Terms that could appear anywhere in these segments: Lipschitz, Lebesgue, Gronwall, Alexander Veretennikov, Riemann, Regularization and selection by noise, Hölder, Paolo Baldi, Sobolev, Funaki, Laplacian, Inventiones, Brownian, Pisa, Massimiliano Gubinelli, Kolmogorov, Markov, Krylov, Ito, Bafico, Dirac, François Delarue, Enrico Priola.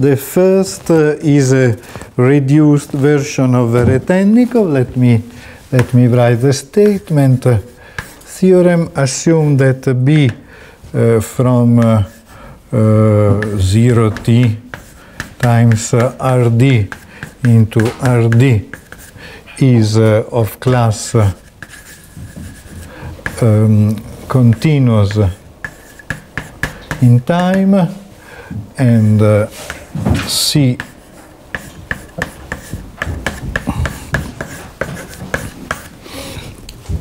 The first is a reduced version of Veretennikov. Let me write the statement. Theorem assumes that B from 0t times Rd into Rd is of class continuous in time, and C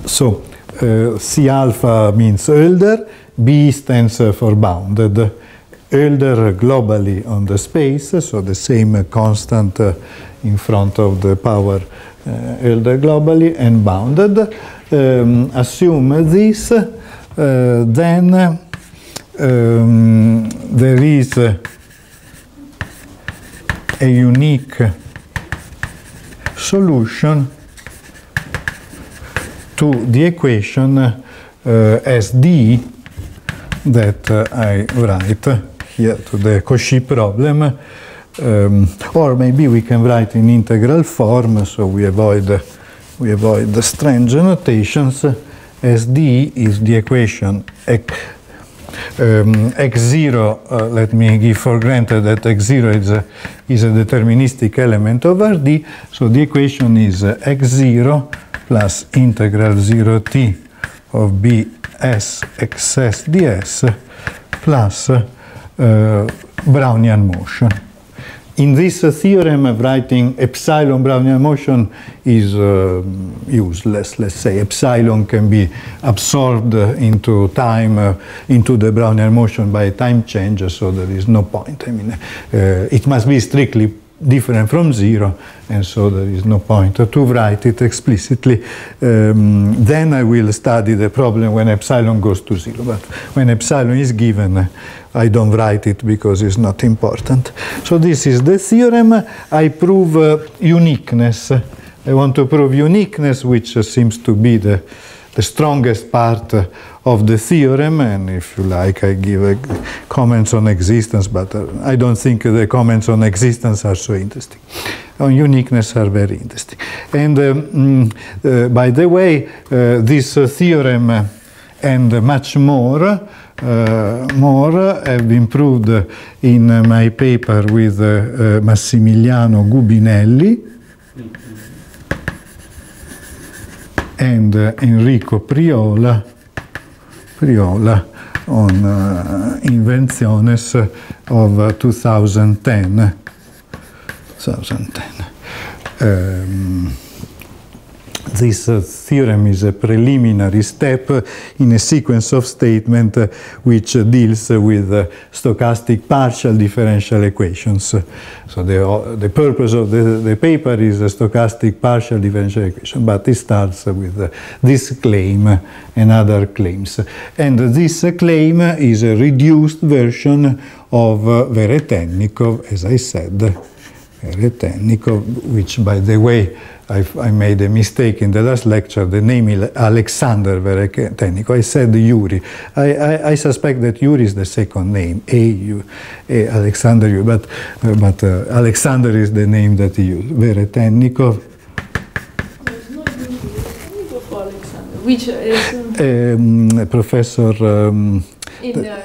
so C alpha means Hölder, B stands for bounded. Hölder globally on the space, so the same constant in front of the power Hölder globally and bounded. Assume this, then there is a unique solution to the equation SD that I write here to the Cauchy problem, or maybe we can write in integral form, so we avoid the strange notations. SD is the equation x0, let me give for granted that x0 is a deterministic element of Rd, so the equation is x0 plus integral 0t of bs xs ds plus Brownian motion. In this theorem, writing epsilon Brownian motion is useless. Let's say epsilon can be absorbed into time, into the Brownian motion by a time change, so there is no point. I mean, it must be strictly different from zero, and so there is no point to write it explicitly. Then I will study the problem when epsilon goes to zero, but when epsilon is given, I don't write it because it's not important. So this is the theorem. I prove uniqueness. I want to prove uniqueness, which seems to be the strongest part of the theorem, and if you like I give comments on existence, but I don't think the comments on existence are so interesting. On uniqueness are very interesting. And by the way, this theorem and much more have been proved in my paper with Massimiliano Gubinelli and Enrico Priola on Inventiones of 2010. This theorem is a preliminary step in a sequence of statements which deals with stochastic partial differential equations. So the purpose of the paper is a stochastic partial differential equation, but it starts with this claim and other claims. And this claim is a reduced version of Veretennikov, as I said. Veretennikov, which by the way, I made a mistake in the last lecture, the name is Alexander Veretennikov. I said Yuri. I suspect that Yuri is the second name, Alexander Yuri, but Alexander is the name that he used. Veretennikov. There's no Veretennikov or Alexander, which is... Professor...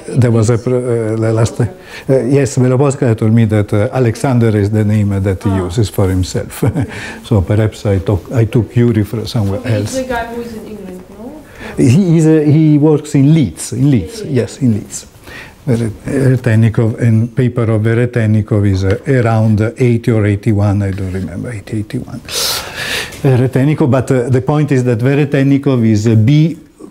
there was a last time. Yes, Veloposka told me that Alexander is the name that he uses for himself. So perhaps I took Yuri from somewhere else. He's the guy who is in England, no? He works in Leeds. In Leeds, yes, in Leeds. Veretennikov and paper of Veretennikov is around 80 or 81. I don't remember. 80, 81. Veretennikov, but the point is that Veretennikov is B.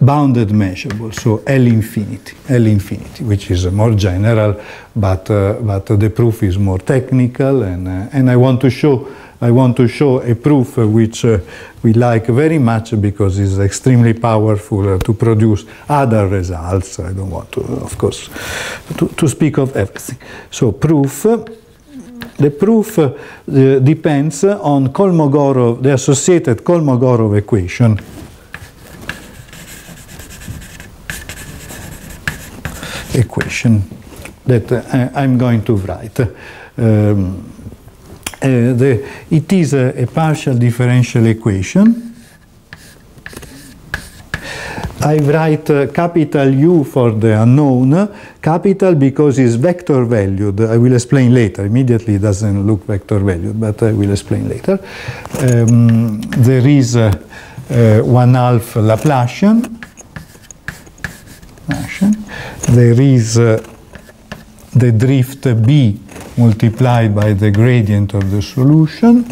bounded measurable, so L infinity, which is more general, but the proof is more technical, and I want to show a proof which we like very much because it's extremely powerful to produce other results. I don't want to, of course, to speak of everything. So proof The proof depends on Kolmogorov, the associated Kolmogorov equation. That I'm going to write. It is a partial differential equation. I write capital U for the unknown, capital because it's vector valued. I will explain later. Immediately it doesn't look vector valued, but I will explain later. There is one half Laplacian. There is the drift B multiplied by the gradient of the solution,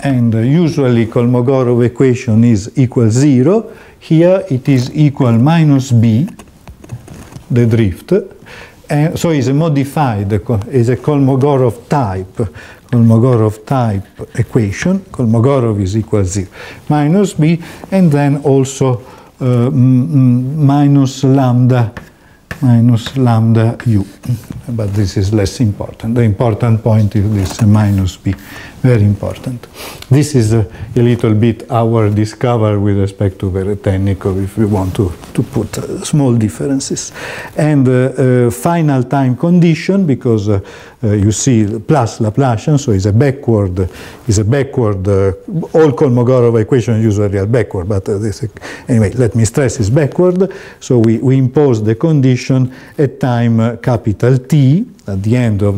and usually Kolmogorov equation is equal 0. Here it is equal minus B, the drift, and so is a modified, is a Kolmogorov type equation. Kolmogorov is equal 0 minus B, and then also minus lambda u, but this is less important. The important point is this minus b, very important. This is a little bit our discovery with respect to Veretennikov, if we want to put small differences. And final time condition, because you see plus Laplacian, so is a backward. All Kolmogorov equations usually are backward, but anyway, let me stress it's backward. So we impose the condition at time capital T. At the end of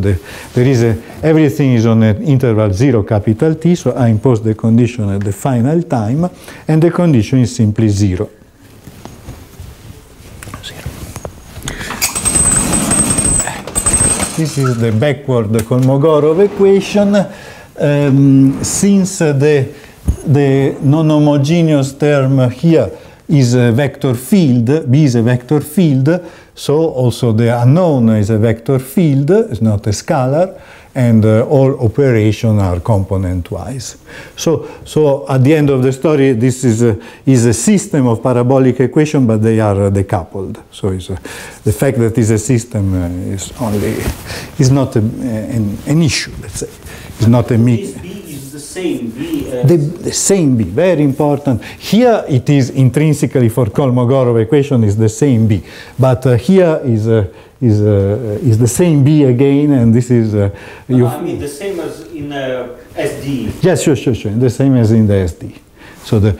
everything is on an interval 0 capital T, so I impose the condition at the final time, and the condition is simply 0. This is the backward Kolmogorov equation. Since the non-homogeneous term here is a vector field, B is a vector field, so also the unknown is a vector field, it's not a scalar, and all operations are component-wise. So at the end of the story, this is a system of parabolic equations, but they are decoupled. So the fact that it's a system is not an issue, let's say. It's not a myth. The same B, very important. Here it is intrinsically for Kolmogorov equation is the same B, but here is the same B again, and this is. I mean the same as in SD. Yes, sure. The same as in the SD. So the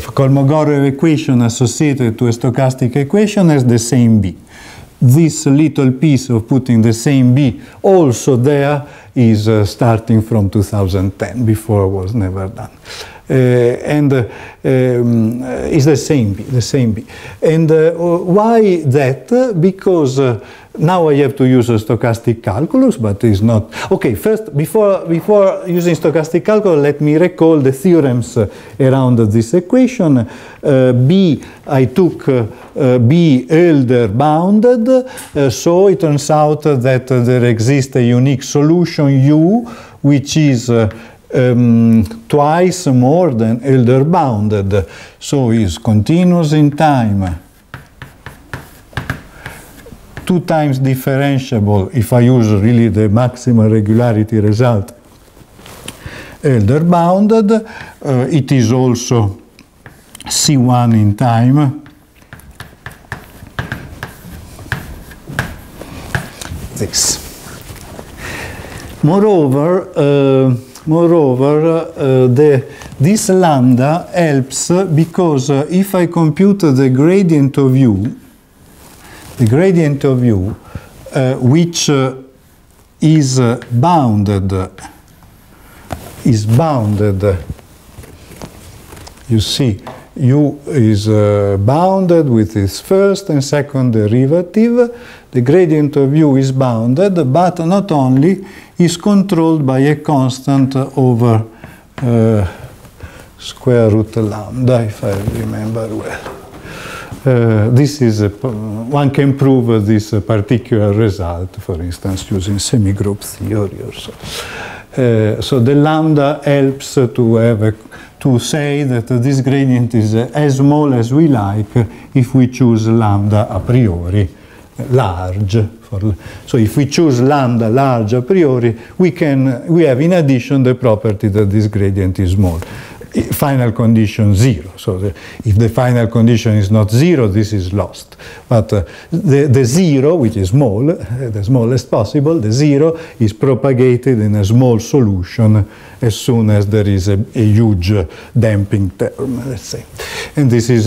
Kolmogorov equation associated to a stochastic equation has the same B. This little piece of putting the same B also there is starting from 2010, before was never done. Is the same B. And why that? Because now I have to use a stochastic calculus, but it's not. Okay, first, before using stochastic calculus, let me recall the theorems around this equation. B, I took B Hölder bounded, so it turns out that there exists a unique solution U, which is twice more than Hölder bounded, so is continuous in time, 2 times differentiable if I use really the maximum regularity result, Hölder bounded. It is also C1 in time. This. Moreover, this lambda helps because if I compute the gradient of u, which is bounded, you see, u is bounded with its first and second derivative. The gradient of u is bounded, but not only, is controlled by a constant over square root lambda, if I remember well. This is one can prove this particular result, for instance, using semigroup theory or so. So the lambda helps to say that this gradient is as small as we like if we choose lambda a priori. large. So if we choose lambda large a priori, we have in addition the property that this gradient is small. Final condition zero. So if the final condition is not zero, this is lost. But the zero, which is small, the smallest possible, the zero is propagated in a small solution as soon as there is a huge damping term, let's say. And this is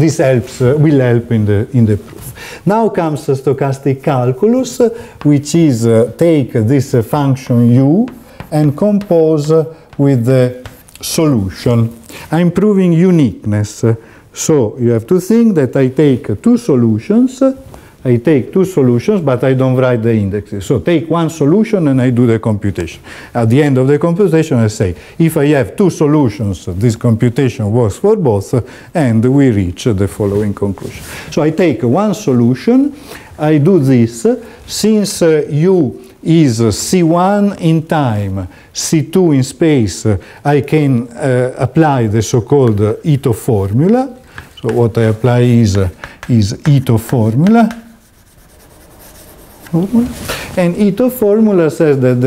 this helps will help in the proof. Now comes the stochastic calculus, which is take this function u and compose with the solution. I'm proving uniqueness, so you have to think that I take two solutions, but I don't write the indexes. So take one solution and I do the computation. At the end of the computation I say, if I have two solutions, this computation works for both, and we reach the following conclusion. So I take one solution, I do this, since u is C1 in time, C2 in space, I can apply the so-called Ito formula. So what I apply is Ito formula. And Ito formula says that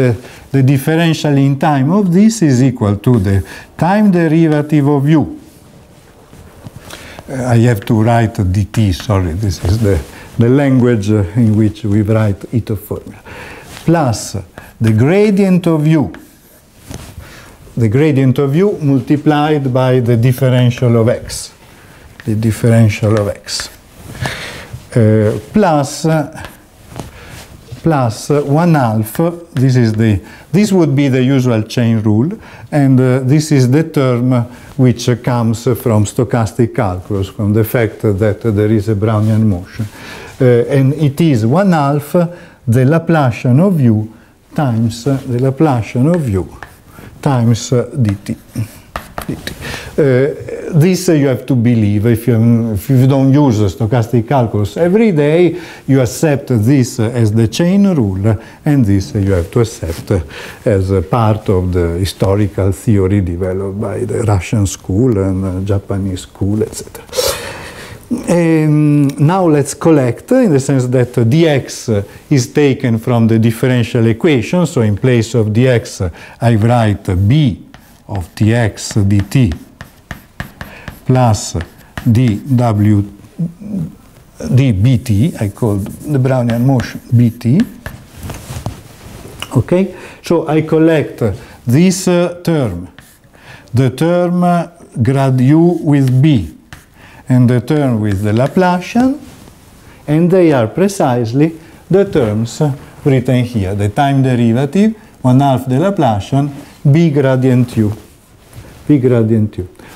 the differential in time of this is equal to the time derivative of u. I have to write dt, sorry, this is the language in which we write Ito formula. Plus the gradient of u, multiplied by the differential of x, plus 1/2, this is this would be the usual chain rule, and this is the term which comes from stochastic calculus, from the fact that there is a Brownian motion, and it is 1/2 the Laplacian of u times the Laplacian of u times dt. This you have to believe. If you don't use stochastic calculus every day, you accept this as the chain rule, and this you have to accept as a part of the historical theory developed by the Russian school and Japanese school, etc. And now let's collect, in the sense that dx is taken from the differential equation, so in place of dx I write b of tx dt plus dbt, I call the Brownian motion bt. Okay, so I collect this term, the term grad u with b, and the term with the Laplacian, and they are precisely the terms written here, the time derivative, 1/2 the Laplacian, b gradient u.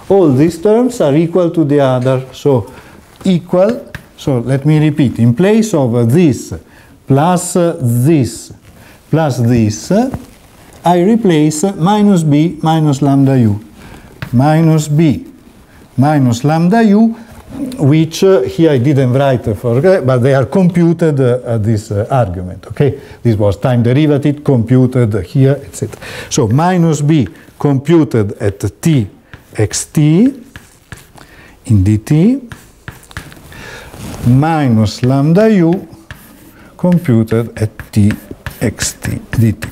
All these terms are equal to the other, so equal, so let me repeat, in place of this plus this plus this, I replace minus b minus lambda u, minus b minus lambda u, which here I didn't write, but they are computed at this argument, okay? This was time derivative computed here, etc. So minus b computed at t xt in dt minus lambda u computed at t xt dt.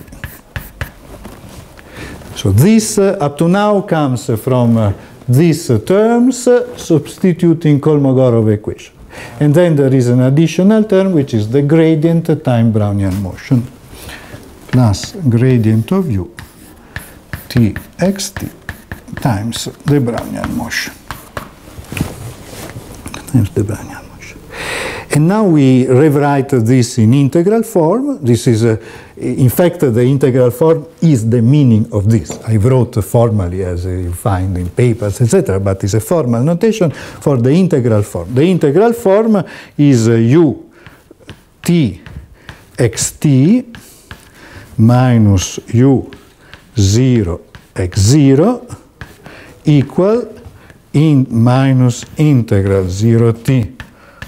So this up to now comes from these terms substituting Kolmogorov equation. And then there is an additional term which is the gradient time Brownian motion plus gradient of u t x t times the Brownian motion. And now we rewrite this in integral form. This is, in fact, the integral form is the meaning of this. I wrote formally, as you find in papers, etc., but it's a formal notation for the integral form. The integral form is u t x t minus u 0 x 0 equal in minus integral 0 t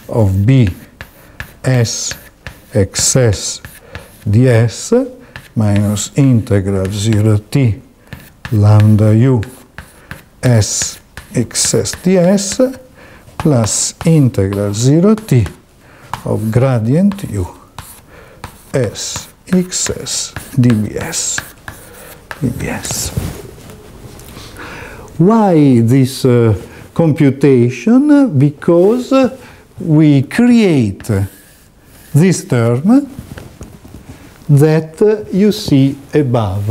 of b s xs ds minus integral 0t lambda u s xs ds plus integral 0t of gradient u as xs dbs. Why this computation? Because we create this term that you see above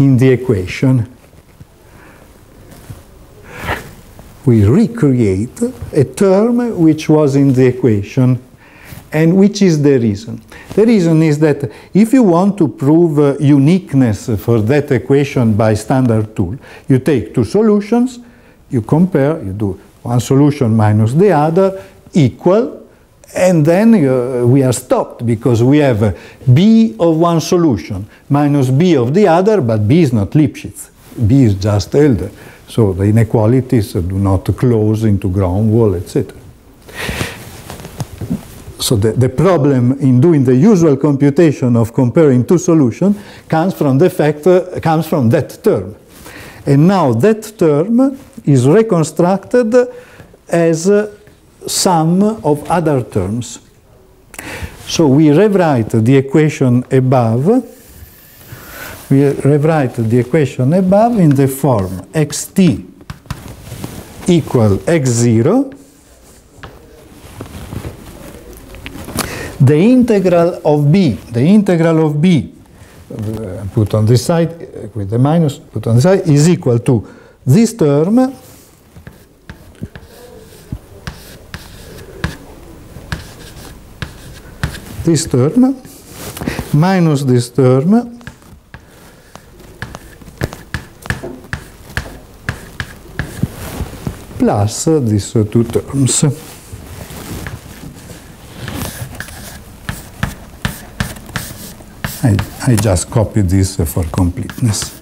in the equation. We recreate a term which was in the equation. And which is the reason? The reason is that if you want to prove uniqueness for that equation by standard tool, you take two solutions, you compare, you do one solution minus the other, equal, and then we are stopped because we have B of one solution minus B of the other, but B is not Lipschitz, B is just Hölder. So the inequalities do not close into Gronwall, etc. So the problem in doing the usual computation of comparing two solutions comes from the fact, comes from that term. And now that term is reconstructed as sum of other terms. So we rewrite the equation above. We rewrite the equation above in the form xt equal x0. The integral of b, put on this side, with the minus, put on this side, is equal to this term minus this term plus these two terms. I just copied this for completeness.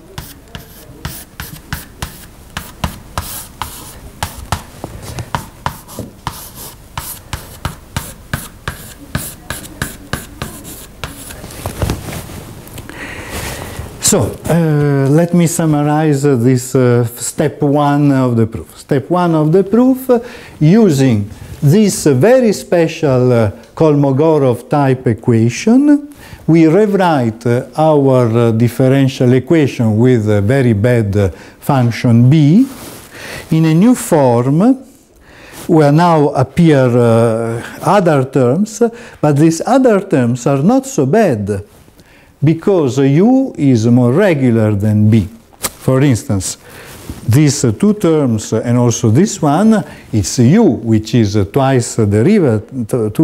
So, let me summarize this step one of the proof. Step one of the proof, using this very special Kolmogorov type equation, we rewrite our differential equation with a very bad function b in a new form where now appear other terms, but these other terms are not so bad because u is more regular than b. For instance, these two terms and also this one, it's u, which is twice two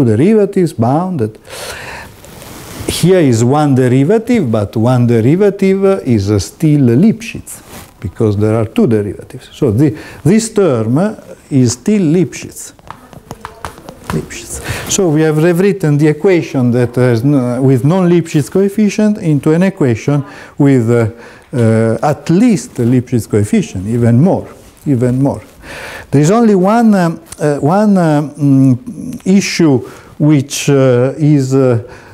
derivatives bounded. Here is one derivative, but one derivative is still Lipschitz, because there are two derivatives. So this term is still Lipschitz. So we have rewritten the equation that has with non-Lipschitz coefficient into an equation with at least Lipschitz coefficient, even more, There is only one, issue which is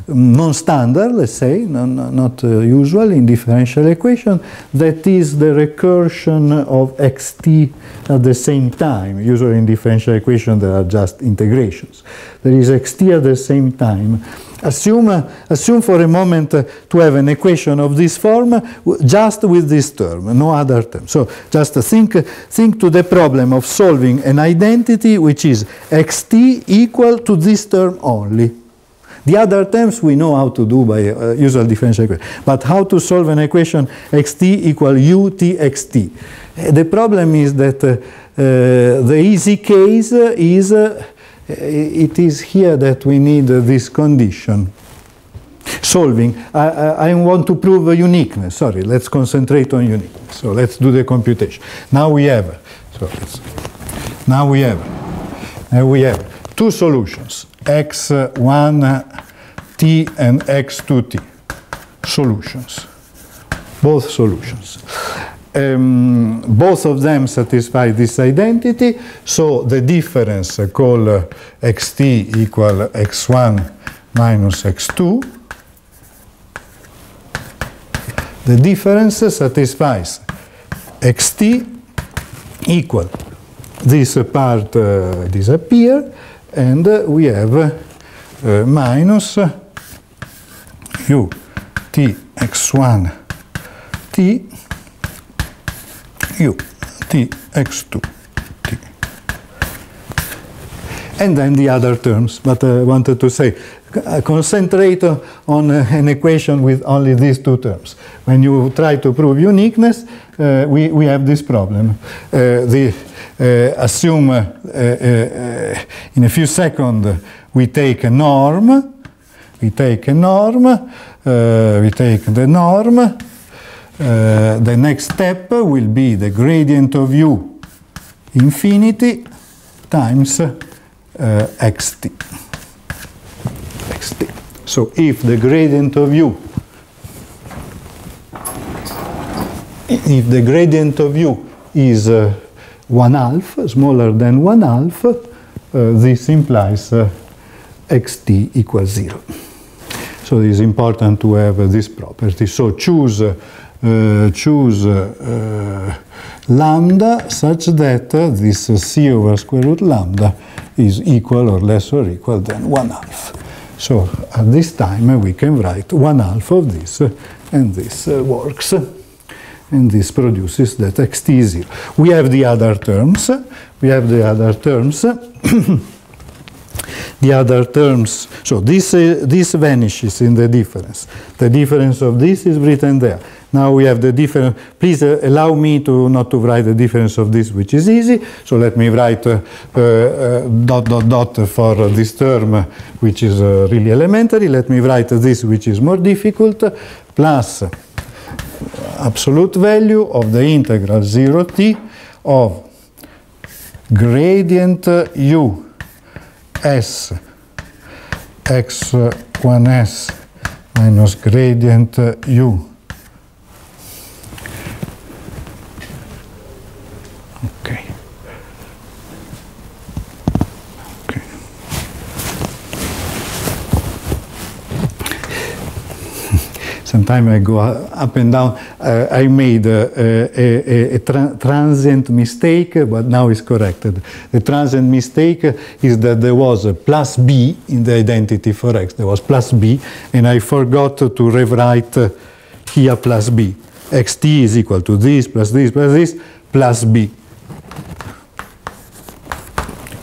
non-standard, let's say, not usual in differential equation, that is the recursion of xt at the same time. Usually in differential equation there are just integrations. There is xt at the same time. Assume for a moment to have an equation of this form just with this term, no other term. So just think to the problem of solving an identity which is xt equal to this term only. The other terms we know how to do by usual differential equation, but how to solve an equation xt equal u t x t. The problem is that the easy case is, it is here that we need this condition. Solving, I want to prove uniqueness, sorry, let's concentrate on uniqueness. So let's do the computation. Now we have, two solutions. x1t and x2t solutions, both solutions. Both of them satisfy this identity, so the difference called xt equal x1 minus x2. The difference satisfies xt equal, this part disappears, and we have minus u t x1 t u t x2 t. And then the other terms, but I wanted to say, concentrate on an equation with only these two terms. When you try to prove uniqueness, we have this problem. Assume in a few seconds we take a norm, we take the norm. The next step will be the gradient of u infinity times xt. So if the gradient of u, is 1/2, smaller than 1/2, this implies xt equals 0. So it is important to have this property. So choose lambda such that this c over square root lambda is equal or less or equal than 1/2. So at this time we can write 1/2 of this, and this works, and this produces that xt is 0. We have the other terms, the other terms, so this vanishes in the difference. The difference of this is written there. Now we have the difference. Please allow me to not to write the difference of this, which is easy. So let me write dot dot dot for this term, which is really elementary. Let me write this, which is more difficult, plus absolute value of the integral 0t of gradient u s x1s minus gradient u. Okay. Sometimes I go up and down. I made a transient mistake, but now it's corrected. The transient mistake is that there was a plus b in the identity for x. There was plus b, and I forgot to rewrite here plus b. xt is equal to this plus this plus this plus b.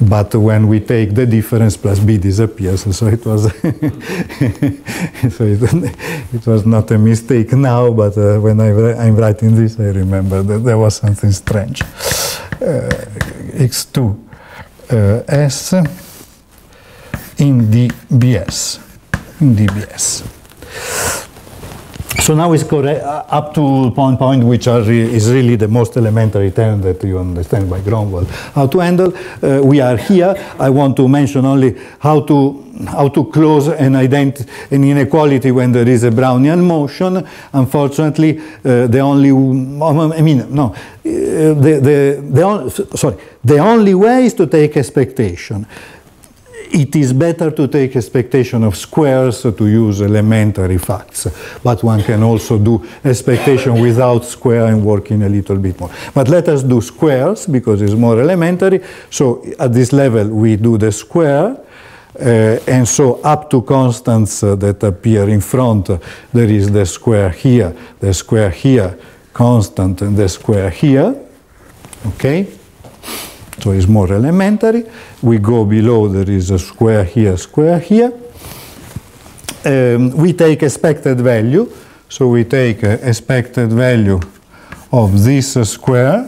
But when we take the difference, plus b disappears, so it was so it was not a mistake now, but when I'm writing this, I remember that there was something strange. X2 s in dbs, So now it's correct up to point, which are is really the most elementary term that you understand by Gronwall. How to handle? We are here. I want to mention only how to close an inequality when there is a Brownian motion. Unfortunately, the only only way is to take expectation. It is better to take expectation of squares to use elementary facts, but one can also do expectation without square and work in a little bit more. But let us do squares because it's more elementary. So at this level we do the square, and so up to constants that appear in front, there is the square here, constant, and the square here. Okay? So it's more elementary. We go below, there is a square here, we take expected value. So we take expected value of this square.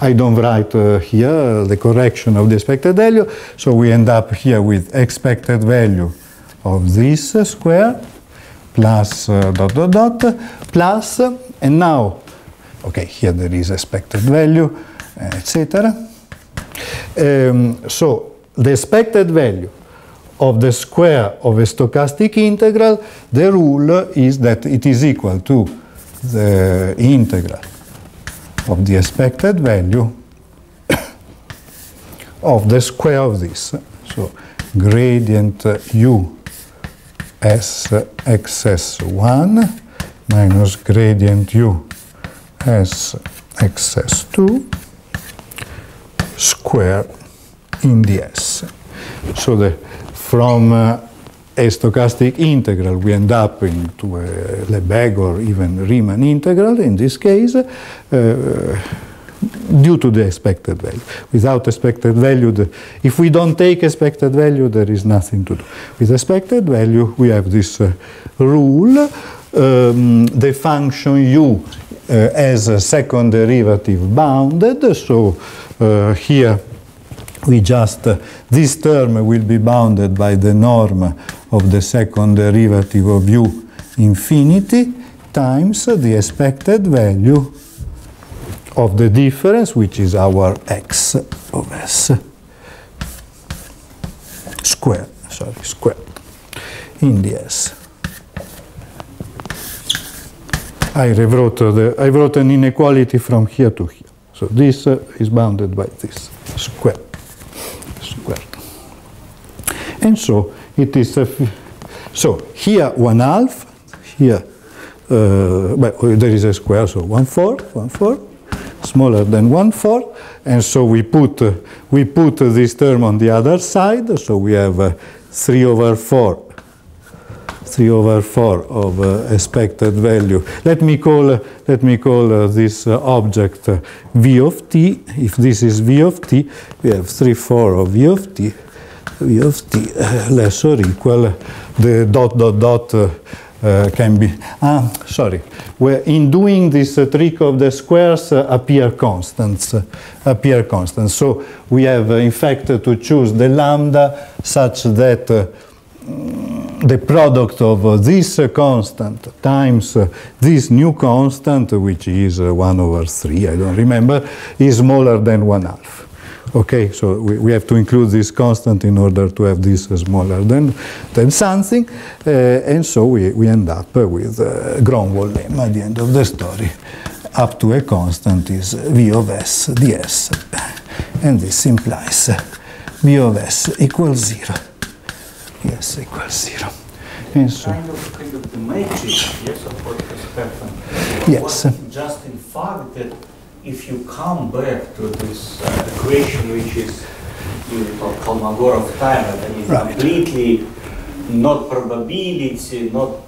I don't write here the correction of the expected value. So we end up here with expected value of this square plus dot dot dot plus, and now okay, here there is expected value, etc. So the expected value of the square of a stochastic integral, the rule is that it is equal to the integral of the expected value of the square of this. So gradient u s xs1 minus gradient u s xs2 square in ds. So that from a stochastic integral we end up into a Lebesgue or even Riemann integral in this case due to the expected value. Without expected value, if we don't take expected value, there is nothing to do. With expected value, we have this rule. The function u as a second derivative bounded, so here we just, this term will be bounded by the norm of the second derivative of u infinity times the expected value of the difference, which is our x of s square, sorry, square in ds. I wrote an inequality from here to here, so this is bounded by this square, and so it is a so here 1/2, here but there is a square, so 1/4. Smaller than 1/4, and so we put this term on the other side, so we have 3/4 of expected value. Let me call this object v of t. If this is v of t, we have 3/4 of v of t less or equal the ... can be sorry, where in doing this trick of the squares appear constants, so we have in fact to choose the lambda such that the product of this constant times this new constant, which is 1/3, I don't remember, is smaller than 1/2. Okay, so we have to include this constant in order to have this smaller than something, and so we end up with Gronwall lemma at the end of the story. Up to a constant is v of s ds, and this implies v of s equals 0. Yes, equals 0. And so kind of the matrix, yes, of what has happened. Yes. Just in fact that if you come back to this equation, which is Kolmogorov time, I mean, right, completely not probability, not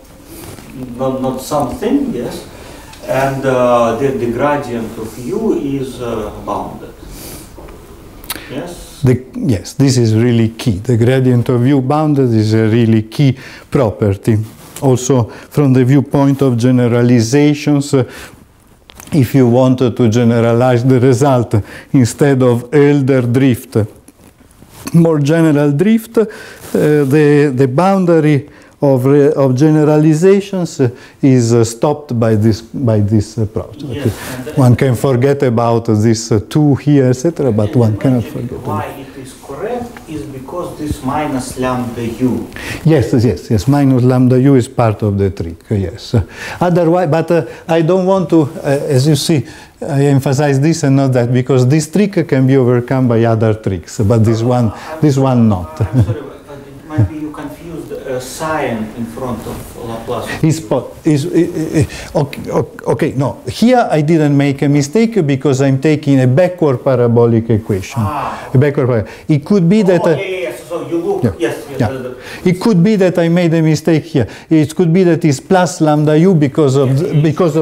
something, yes, and the gradient of u is bounded. Yes. Yes, this is really key. The gradient of u bounded is a really key property. Also, from the viewpoint of generalizations. If you wanted to generalize the result instead of Hölder drift, more general drift, the boundary of generalizations is stopped by this process. Yes, one can forget about this 2 here, etc., but one cannot forget. Why it is correct is because this minus lambda u. Yes. Minus lambda u is part of the trick. Yes. Otherwise, but I don't want to, as you see, I emphasize this and not that, because this trick can be overcome by other tricks, but this one not. I'm sorry, but maybe you confused sign in front of Laplacian. Okay, no. Here I didn't make a mistake because I'm taking a backward parabolic equation. Ah. A backward parabolic. It could be that. Yes. So you look. Yeah. Yes. Yeah. It could be that I made a mistake here. It could be that it's plus lambda u because of this data. Because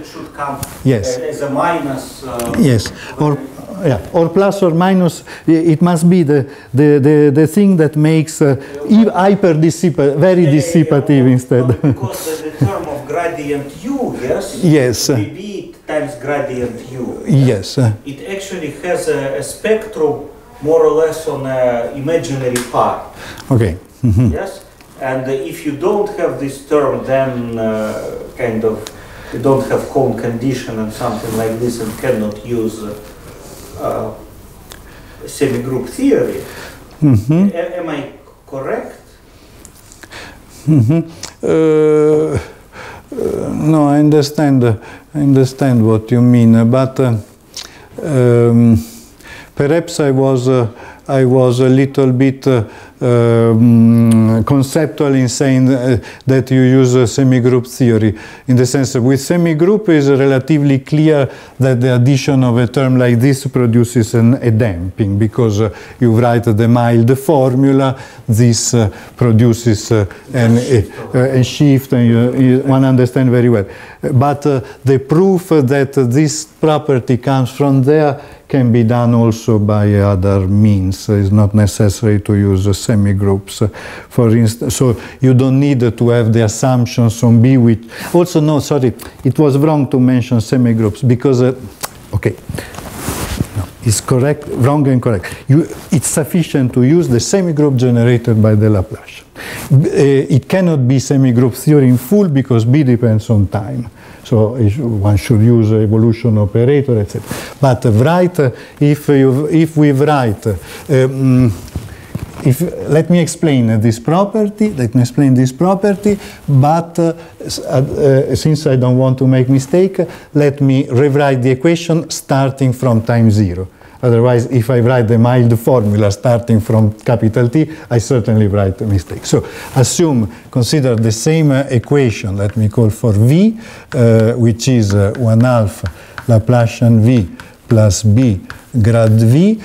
it should come. Yes. As a minus. Yes. Or. Yeah, or plus or minus, it must be the thing that makes very dissipative instead. Because the term of gradient u, yes? Yes. Db times gradient u. Yes. It actually has a spectrum more or less on an imaginary part. Okay. Mm-hmm. Yes? And if you don't have this term, then kind of, you don't have cone condition and something like this and cannot use semi-group theory. Mm-hmm. Am I correct? Mm-hmm. No, I understand what you mean, but perhaps I was a little bit conceptual in saying that you use semigroup theory, in the sense that with semigroup is relatively clear that the addition of a term like this produces a damping, because you write the mild formula, this produces a shift, and one understands very well. But the proof that this property comes from there can be done also by other means. It's not necessary to use semigroups, for instance. So you don't need to have the assumptions on B with. Also, no, sorry, it was wrong to mention semigroups because, okay, no, it's correct, wrong and correct. It's sufficient to use the semigroup generated by the Laplacian. It cannot be semigroup theory in full because B depends on time. So one should use evolution operator, etc. But write, if we write, let me explain this property. Let me explain this property. But since I don't want to make mistake, let me rewrite the equation starting from time zero. Otherwise, if I write the mild formula starting from capital T, I certainly write a mistake. So assume, consider the same equation, let me call for V, which is 1/2 Laplacian V plus B grad V.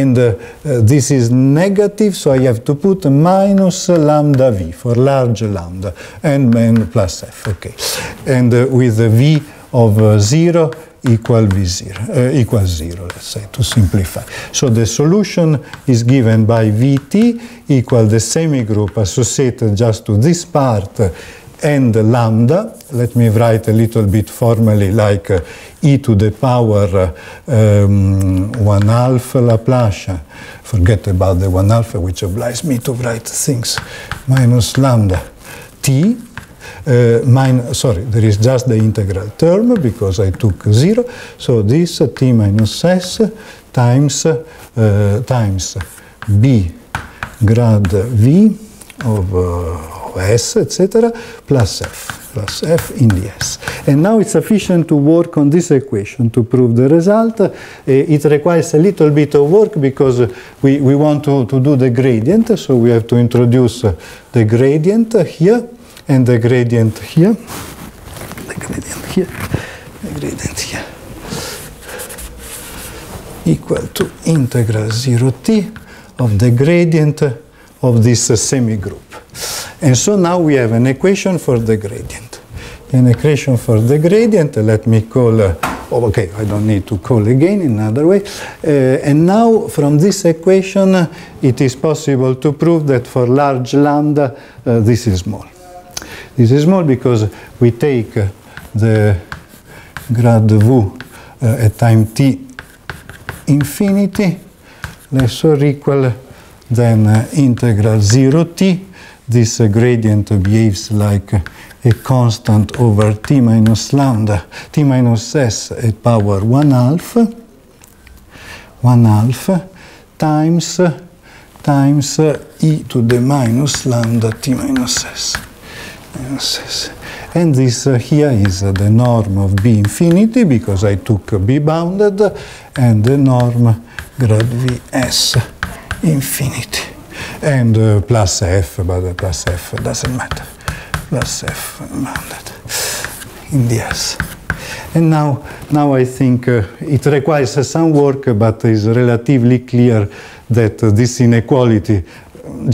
And this is negative, so I have to put minus lambda V for large lambda, and plus F, okay. And with the V of 0, equal V0, equals 0, let's say, to simplify. So the solution is given by Vt equal the semigroup associated just to this part and lambda. Let me write a little bit formally like e to the power 1/2 Laplacian. Forget about the 1/2, which obliges me to write things. Minus lambda t. Sorry, there is just the integral term because I took 0. So this t minus s times b grad v of s, etc., plus f in the s. And now it's sufficient to work on this equation to prove the result. It requires a little bit of work because we want to do the gradient, so we have to introduce the gradient here. And the gradient here, the gradient here, the gradient here, equal to integral 0t of the gradient of this semigroup. And so now we have an equation for the gradient. An equation for the gradient, let me call, okay, I don't need to call again in another way. And now from this equation, it is possible to prove that for large lambda, this is small. This is small because we take the grad v at time t infinity less or equal than integral 0t. This gradient behaves like a constant over t minus lambda, t minus s at power 1/2 times e to the minus lambda t minus s. And this here is the norm of B infinity because I took B bounded, and the norm grad V S infinity and plus F, but the plus F doesn't matter, plus F bounded in the S. And now I think it requires some work, but is relatively clear that this inequality,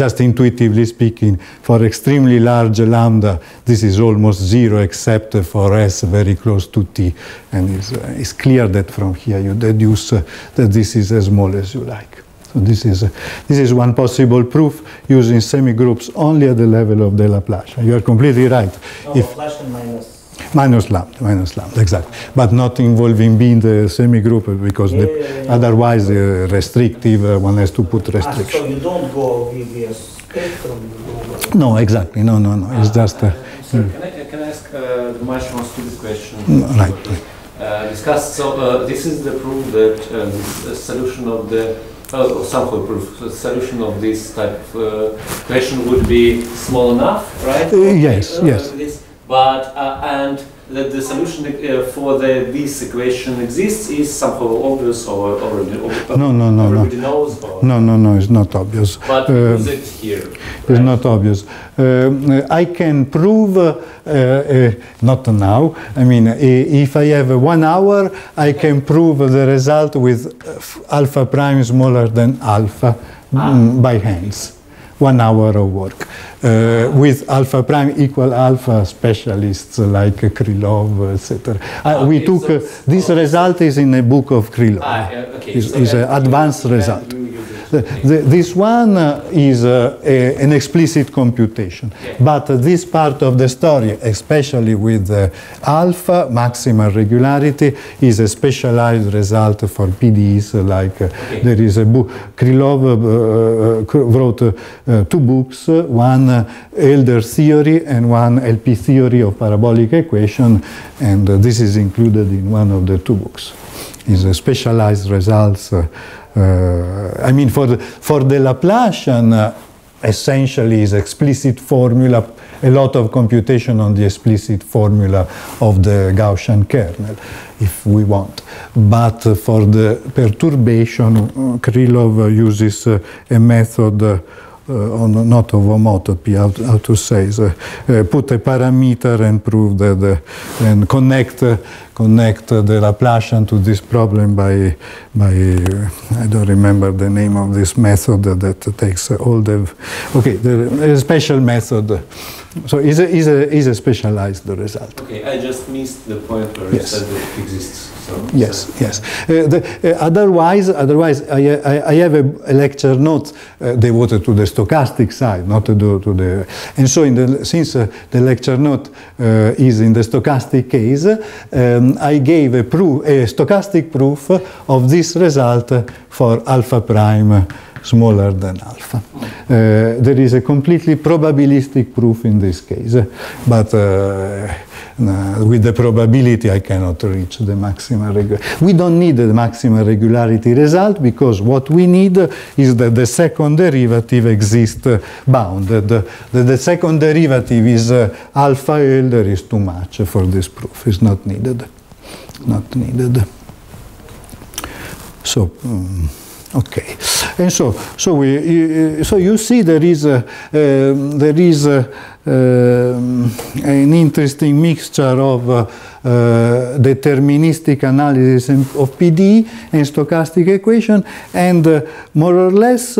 just intuitively speaking, for extremely large lambda, this is almost zero except for s very close to t. And it's clear that from here you deduce that this is as small as you like. So this is one possible proof using semigroups only at the level of the Laplacian. You are completely right. No, if Laplacian minus lambda, exactly. But not involving B in the semigroup because otherwise restrictive, one has to put restriction. So you don't go with the spectrum? No, exactly. No. It's just... So can I ask the much more stupid question? No, right. Discussed. So this is the proof that the solution of the... sample proof. So the solution of this type of question would be small enough, right? Yes. But that the solution for this equation exists is somehow obvious or already knows? Or no, it's not obvious. But is it here? It's right? Not obvious. I can prove, not now, I mean, if I have 1 hour, I can prove the result with alpha prime smaller than alpha by hands. 1 hour of work with alpha prime equal alpha specialists like Krylov, etc. We took this result is in a book of Krylov. Is an advanced result. This one is an explicit computation, but this part of the story, especially with alpha, maximal regularity, is a specialized result for PDEs. Like there is a book, Krylov wrote 2 books, one Hölder theory and one LP theory of parabolic equation, and this is included in one of the 2 books. Is a specialized results. I mean, for the Laplacian, essentially is explicit formula, a lot of computation on the explicit formula of the Gaussian kernel, if we want. But for the perturbation, Krylov uses a method not of homotopy, how to say, put a parameter and prove that, and connect the Laplacian to this problem by I don't remember the name of this method that takes all the, the special method. So is a specialized result. Okay, I just missed the point where you said it exists. So yes. Otherwise, I have a lecture note devoted to the stochastic side, not to the. And so, since the lecture note is in the stochastic case, I gave a stochastic proof of this result for alpha prime smaller than alpha. There is a completely probabilistic proof in this case, but with the probability I cannot reach the maximal regularity. We don't need the maximal regularity result because what we need is that the second derivative exists bounded. The second derivative is alpha Hölder is too much for this proof. It's not needed. Not needed. So. Okay, and so you see there is an interesting mixture of deterministic analysis of PDE and stochastic equation, and more or less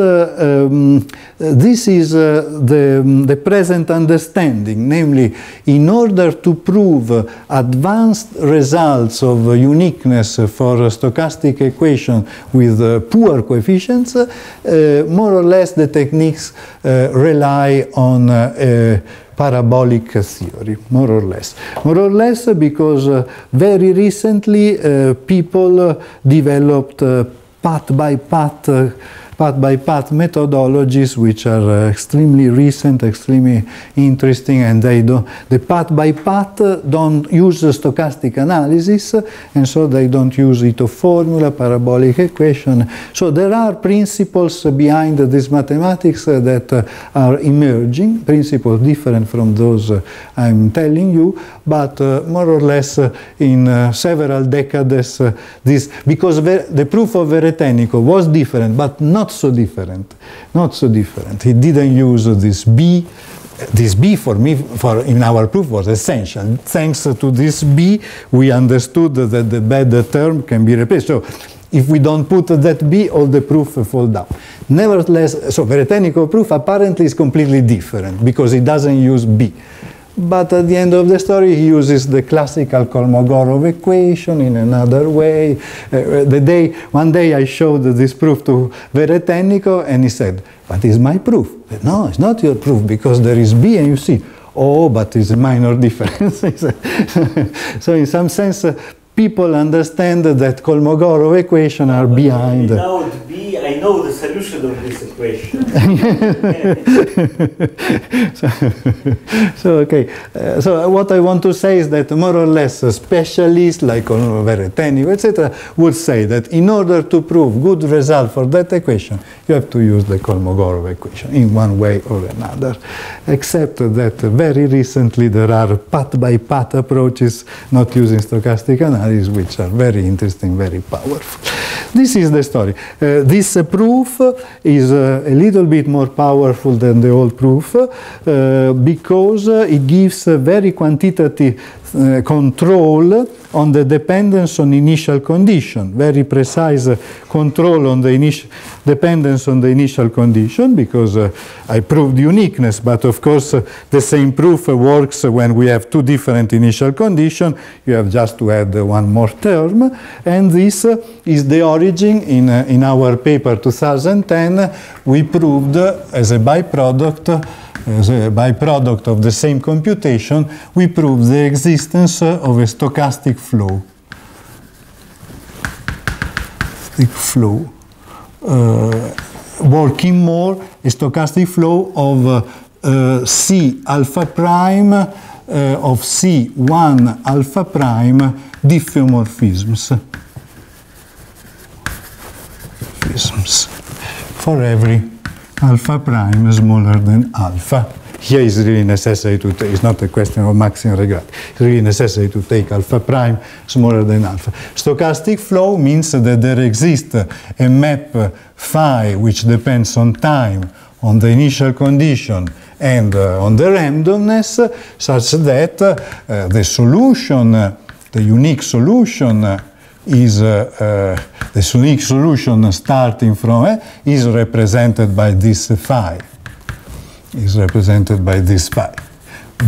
this is the present understanding, namely, in order to prove advanced results of uniqueness for stochastic equation with poor coefficients, more or less the techniques rely on parabolic theory, more or less. More or less because very recently people developed path-by-path methodologies which are extremely recent, extremely interesting, and they don't, the path-by-path don't use stochastic analysis, and so they don't use Ito formula, parabolic equation. So there are principles behind this mathematics that are emerging, principles different from those I'm telling you, but more or less in several decades, because the proof of Veretennikov was different, but not so different. He didn't use this B. This B for me, in our proof, was essential. Thanks to this B, we understood that the bad term can be replaced. So, if we don't put that B, all the proof fall down. Nevertheless, so Veretennikov proof apparently is completely different because it doesn't use B. But at the end of the story, he uses the classical Kolmogorov equation in another way. One day I showed this proof to Veretennikov, and he said, "But it's my proof." "No, it's not your proof because there is B, and you see." "Oh, but it's a minor difference." So in some sense, people understand that Kolmogorov equation are behind. Without B, I know the solution of this equation. So what I want to say is that more or less a specialist like Veretennikov, etc., would say that in order to prove good result for that equation, you have to use the Kolmogorov equation in one way or another. Except that very recently there are path-by-path approaches not using stochastic analysis, which are very interesting, very powerful. This is the story. This proof is a little bit more powerful than the old proof because it gives a very quantitative control on the dependence on initial condition, very precise control on the initial dependence on the initial condition, because I proved uniqueness, but of course the same proof works when we have two different initial conditions. You have just to add one more term, and this is the origin. In our paper 2010 we proved as a byproduct of the same computation, we prove the existence of a stochastic flow. Working more, a stochastic flow of C alpha prime of C1 alpha prime diffeomorphisms for every alpha prime smaller than alpha. Here is really necessary to take, it's not a question of maximum regret, it's really necessary to take alpha prime smaller than alpha. Stochastic flow means that there exists a map phi which depends on time, on the initial condition, and on the randomness, such that the solution, the unique solution, is the unique solution starting from is represented by this phi.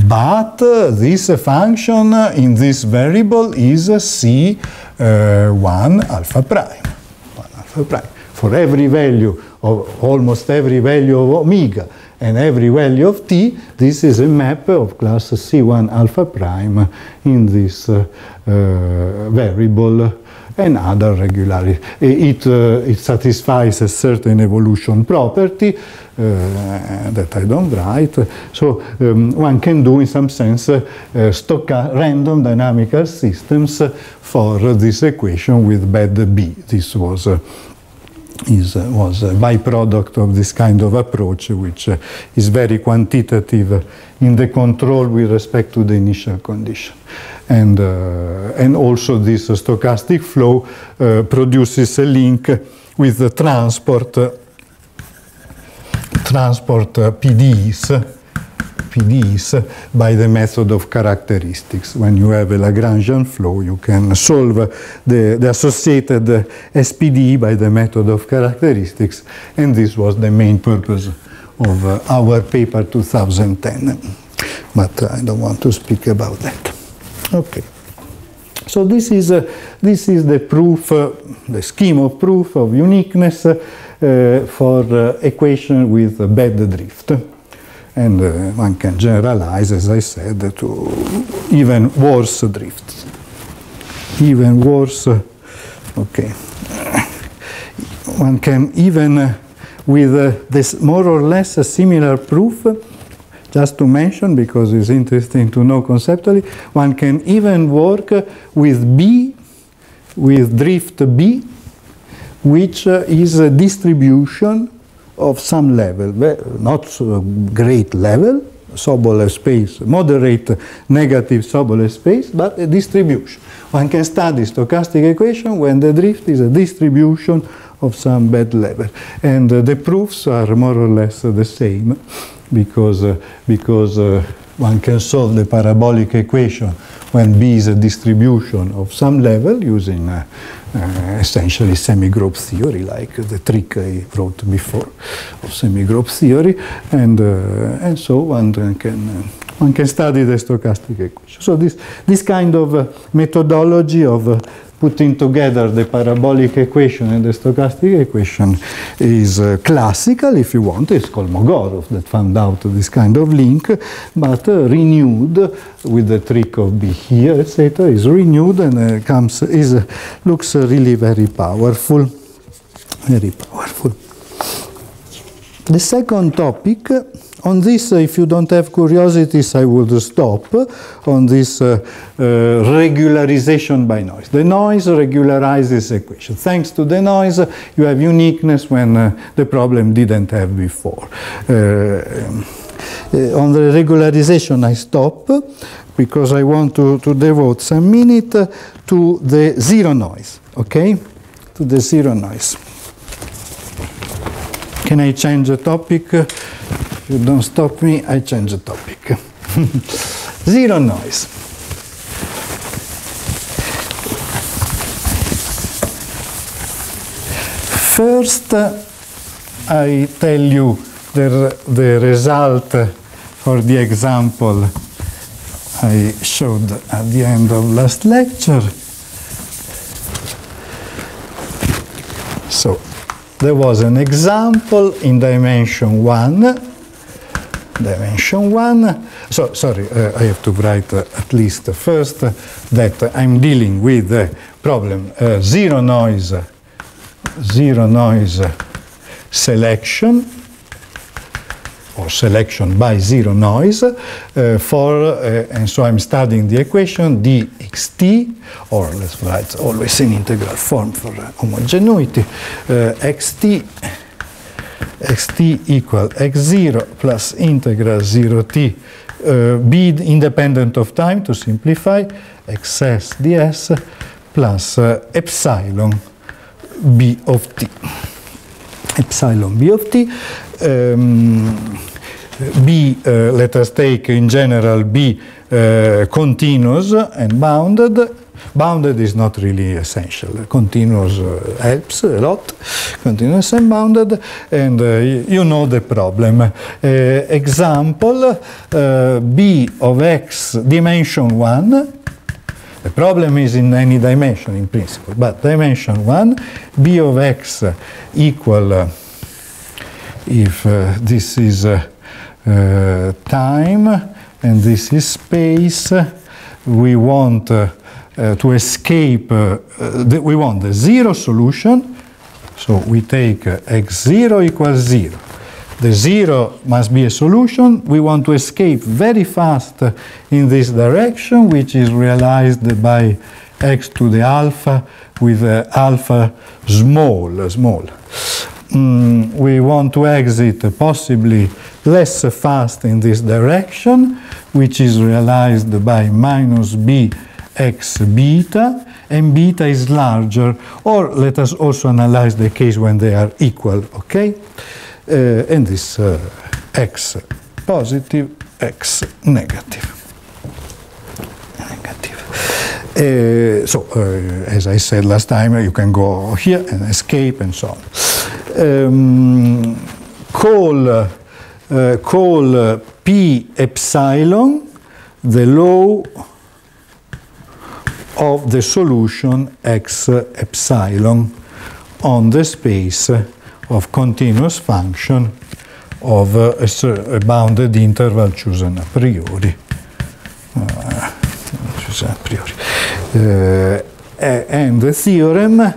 But this function in this variable is C1 alpha prime. For every value of almost every value of omega and every value of t, this is a map of class C1 alpha prime in this variable. Another regularity. It satisfies a certain evolution property that I don't write. So one can do, in some sense, random dynamical systems for this equation with bad B. This was a byproduct of this kind of approach, which is very quantitative in the control with respect to the initial condition. And also this stochastic flow produces a link with the transport PDEs by the method of characteristics. When you have a Lagrangian flow, you can solve the associated SPDE by the method of characteristics, and this was the main purpose of our paper 2010. But I don't want to speak about that. Okay. So this is the proof, the scheme of proof of uniqueness for equation with bad drift. And one can generalize, as I said, to even worse drifts. Even worse, okay. One can even, with this more or less a similar proof, just to mention, because it's interesting to know conceptually, one can even work with B, with drift B, which is a distribution of some level, not so great level, Sobolev space, moderate negative Sobolev space, but a distribution. One can study stochastic equation when the drift is a distribution of some bad level. And the proofs are more or less the same, because one can solve the parabolic equation when B is a distribution of some level using essentially semigroup theory, like the trick I wrote before of semigroup theory, and so one can one can study the stochastic equation. So this kind of methodology of putting together the parabolic equation and the stochastic equation is classical, if you want. It's Kolmogorov that found out this kind of link, but renewed with the trick of B here, etc. is renewed and looks really very powerful. Very powerful. The second topic. On this, if you don't have curiosities, I would stop on this regularization by noise. The noise regularizes equation. Thanks to the noise, you have uniqueness when the problem didn't have before. On the regularization, I stop because I want to devote some minute to the zero noise, okay? To the zero noise. Can I change the topic? You don't stop me, I change the topic. Zero noise. First, I tell you the result for the example I showed at the end of last lecture. So, there was an example in dimension 1. Dimension 1, so sorry, I have to write at least first that I'm dealing with the problem zero noise selection or selection by zero noise and so I'm studying the equation dxt, or let's write always in integral form for homogeneity, xt equal x0 plus integral 0t b independent of time, to simplify, xs ds plus epsilon b of t. Epsilon b of t. B, let us take in general b continuous and bounded. Bounded is not really essential. Continuous helps a lot. Continuous and bounded, and you know the problem. Example, B of x dimension 1. The problem is in any dimension in principle, but dimension 1, B of x equal, if this is time and this is space, we want to escape, we want the zero solution, so we take x0 equals 0. The zero must be a solution. We want to escape very fast in this direction, which is realized by x to the alpha with alpha small. We want to exit possibly less fast in this direction, which is realized by minus b x beta, and beta is larger, or let us also analyze the case when they are equal, okay? And this x positive, x negative. As I said last time, you can go here and escape and so on. Call P epsilon the law of the solution x epsilon on the space of continuous function of a bounded interval chosen a priori. And the theorem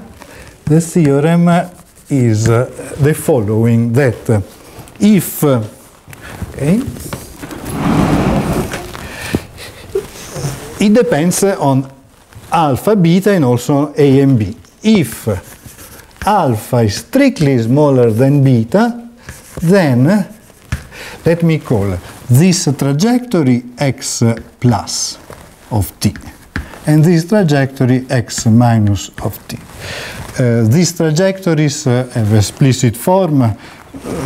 is the following, that if okay, it depends on alpha, beta, and also A and B. If alpha is strictly smaller than beta, then let me call this trajectory x plus of t and this trajectory x minus of t. These trajectories have explicit form,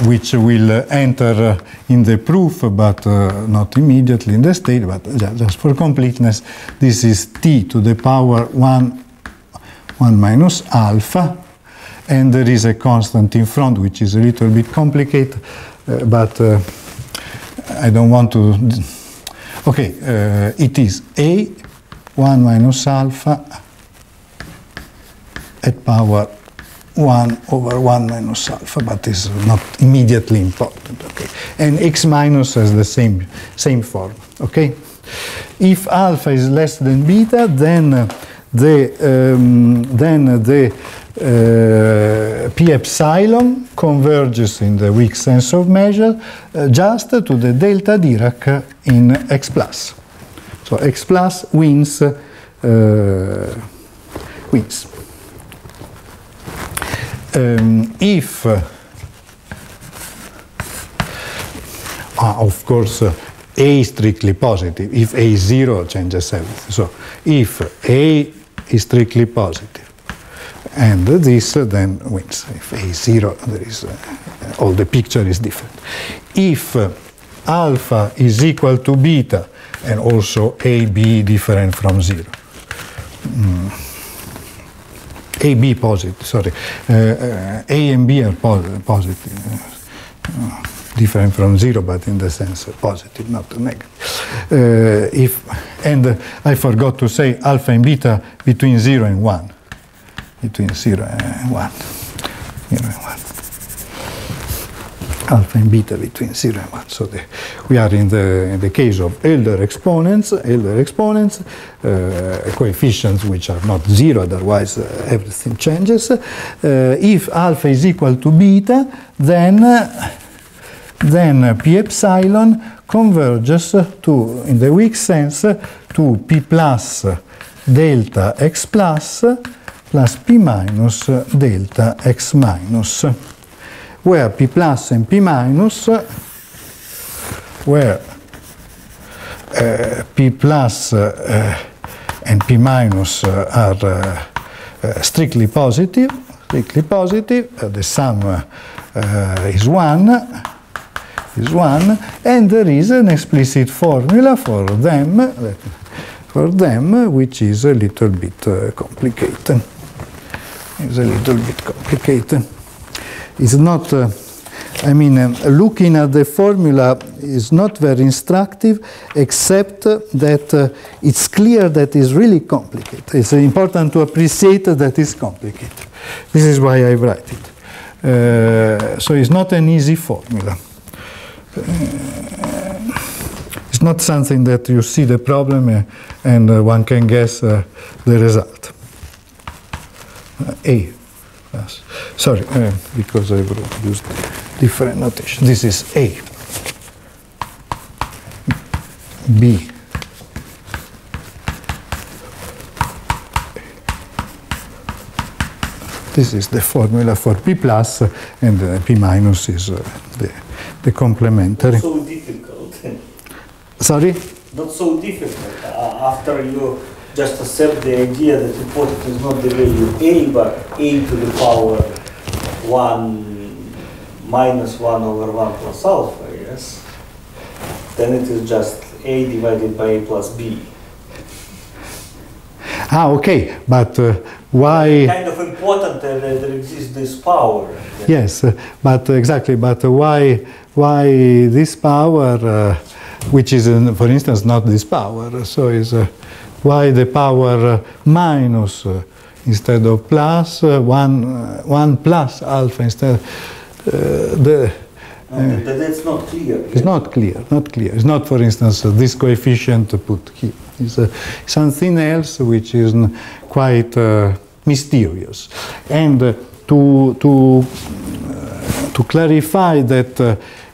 which will enter in the proof, but not immediately in the state, but just for completeness, this is t to the power 1 minus alpha, and there is a constant in front, which is a little bit complicated, but I don't want to Okay, it is A 1 minus alpha at power 1 over 1 minus alpha, but is not immediately important. Okay, and x minus has the same form. Okay, if alpha is less than beta, then the p epsilon converges in the weak sense of measure just to the delta Dirac in x plus. So x plus wins. If, of course, A is strictly positive. If A is zero, changes everything. So if A is strictly positive, and this then wins. If A is zero, there is all the picture is different. If alpha is equal to beta, and also AB different from zero, AB positive. Sorry, A and B are positive, different from zero, but in the sense positive, not negative. I forgot to say alpha and beta between 0 and 1. Between 0 and 1. 0 and 1. Alpha and beta between 0 and 1. So we are in the case of Hölder exponents, coefficients which are not zero, otherwise everything changes. If alpha is equal to beta, then p epsilon converges to, in the weak sense, to p plus delta x plus plus p minus delta x minus, where p plus and p minus, where p plus and p minus are strictly positive, the sum is 1, and there is an explicit formula for them, which is a little bit complicated. It's a little bit complicated. It's not, looking at the formula is not very instructive, except that it's clear that it's really complicated. It's important to appreciate that it's complicated. This is why I write it. So it's not an easy formula. It's not something that you see the problem and one can guess the result. A plus. Sorry, because I used different notation. This is A. B. This is the formula for P plus, and P minus is the complementary. Not so difficult. Sorry? Not so difficult. After you just accept the idea that important is not the value A, but A to the power 1 minus 1 over 1 plus alpha, yes? Then it is just A divided by A plus B. Ah, okay, but why? Kind of important that there exists this power. Yes, but exactly. But why this power, which is, for instance, not this power? So is why the power minus instead of plus, one plus alpha instead the. That's not clear. It's not clear. Not clear. It's not, for instance, this coefficient put here. It's something else which is quite mysterious. And to clarify that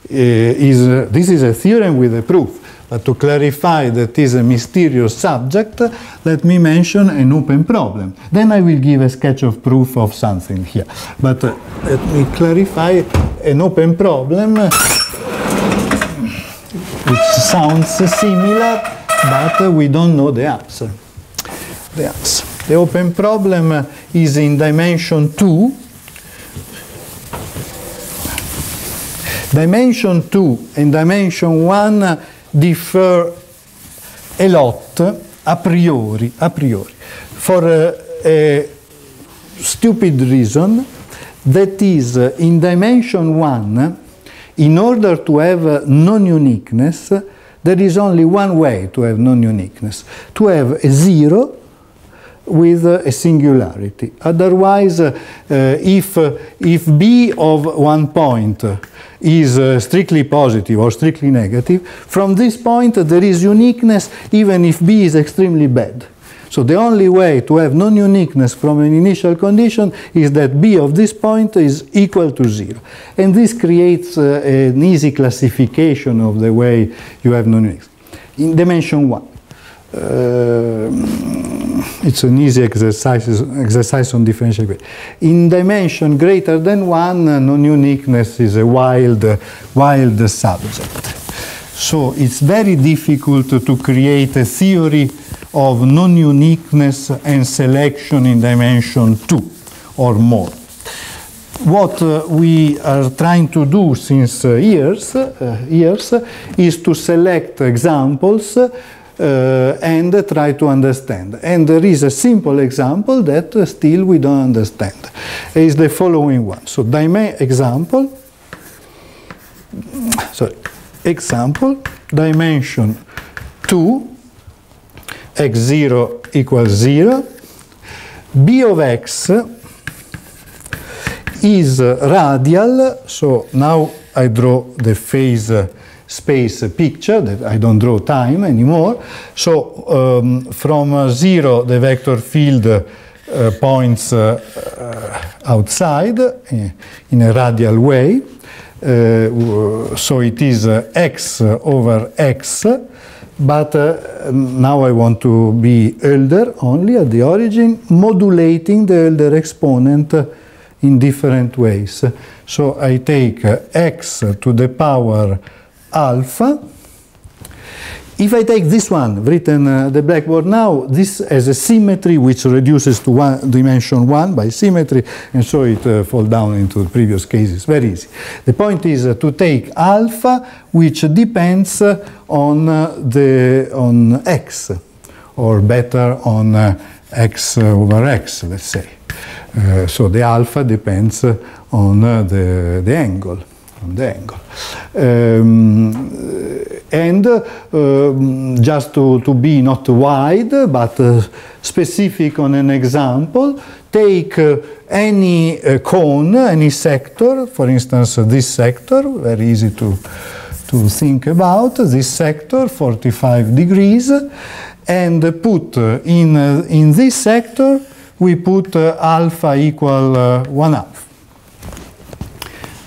this is a theorem with a proof. But to clarify that is a mysterious subject, let me mention an open problem. Then I will give a sketch of proof of something here. But let me clarify an open problem, which sounds similar, but we don't know the answer. The open problem is in dimension 2. Dimension 2 and dimension 1 differ a lot a priori, for a stupid reason. That is, in dimension 1, in order to have non-uniqueness, There is only one way to have non-uniqueness, to have a zero with a singularity. Otherwise, if b of one point is strictly positive or strictly negative, from this point there is uniqueness even if b is extremely bad. So the only way to have non-uniqueness from an initial condition is that b of this point is equal to zero. And this creates an easy classification of the way you have non-uniqueness. In dimension 1, it's an easy exercise on differential equation. In dimension greater than 1, non-uniqueness is a wild subject. So it's very difficult to create a theory of non-uniqueness and selection in dimension 2 or more. What we are trying to do since years is to select examples and try to understand. And there is a simple example that still we don't understand. It's the following one. So dimension 2, x0 equals 0, b of x is radial, so now I draw the phase space picture, that I don't draw time anymore, so from 0 the vector field points outside in a radial way, so it is x over x. But now I want to be Hölder only at the origin, modulating the Hölder exponent in different ways. So I take x to the power alpha. If I take this one, written on the blackboard now, this has a symmetry which reduces to dimension 1 by symmetry, and so it falls down into previous cases. Very easy. The point is to take alpha, which depends on x, or better on x over x, let's say. So the alpha depends on the angle. Just to be not wide but specific on an example, take any cone, any sector, for instance this sector, very easy to think about, this sector 45 degrees, and put in this sector we put alpha equal 1/2.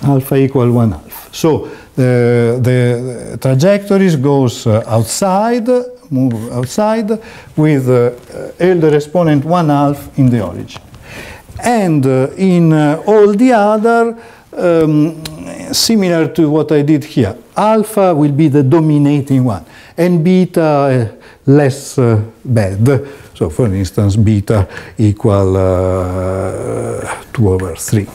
Alpha equal 1/2. So the trajectories goes move outside with Hölder exponent 1/2 in the origin. And in all the other, similar to what I did here, alpha will be the dominating one, and beta less bad. So for instance, beta equal 2/3.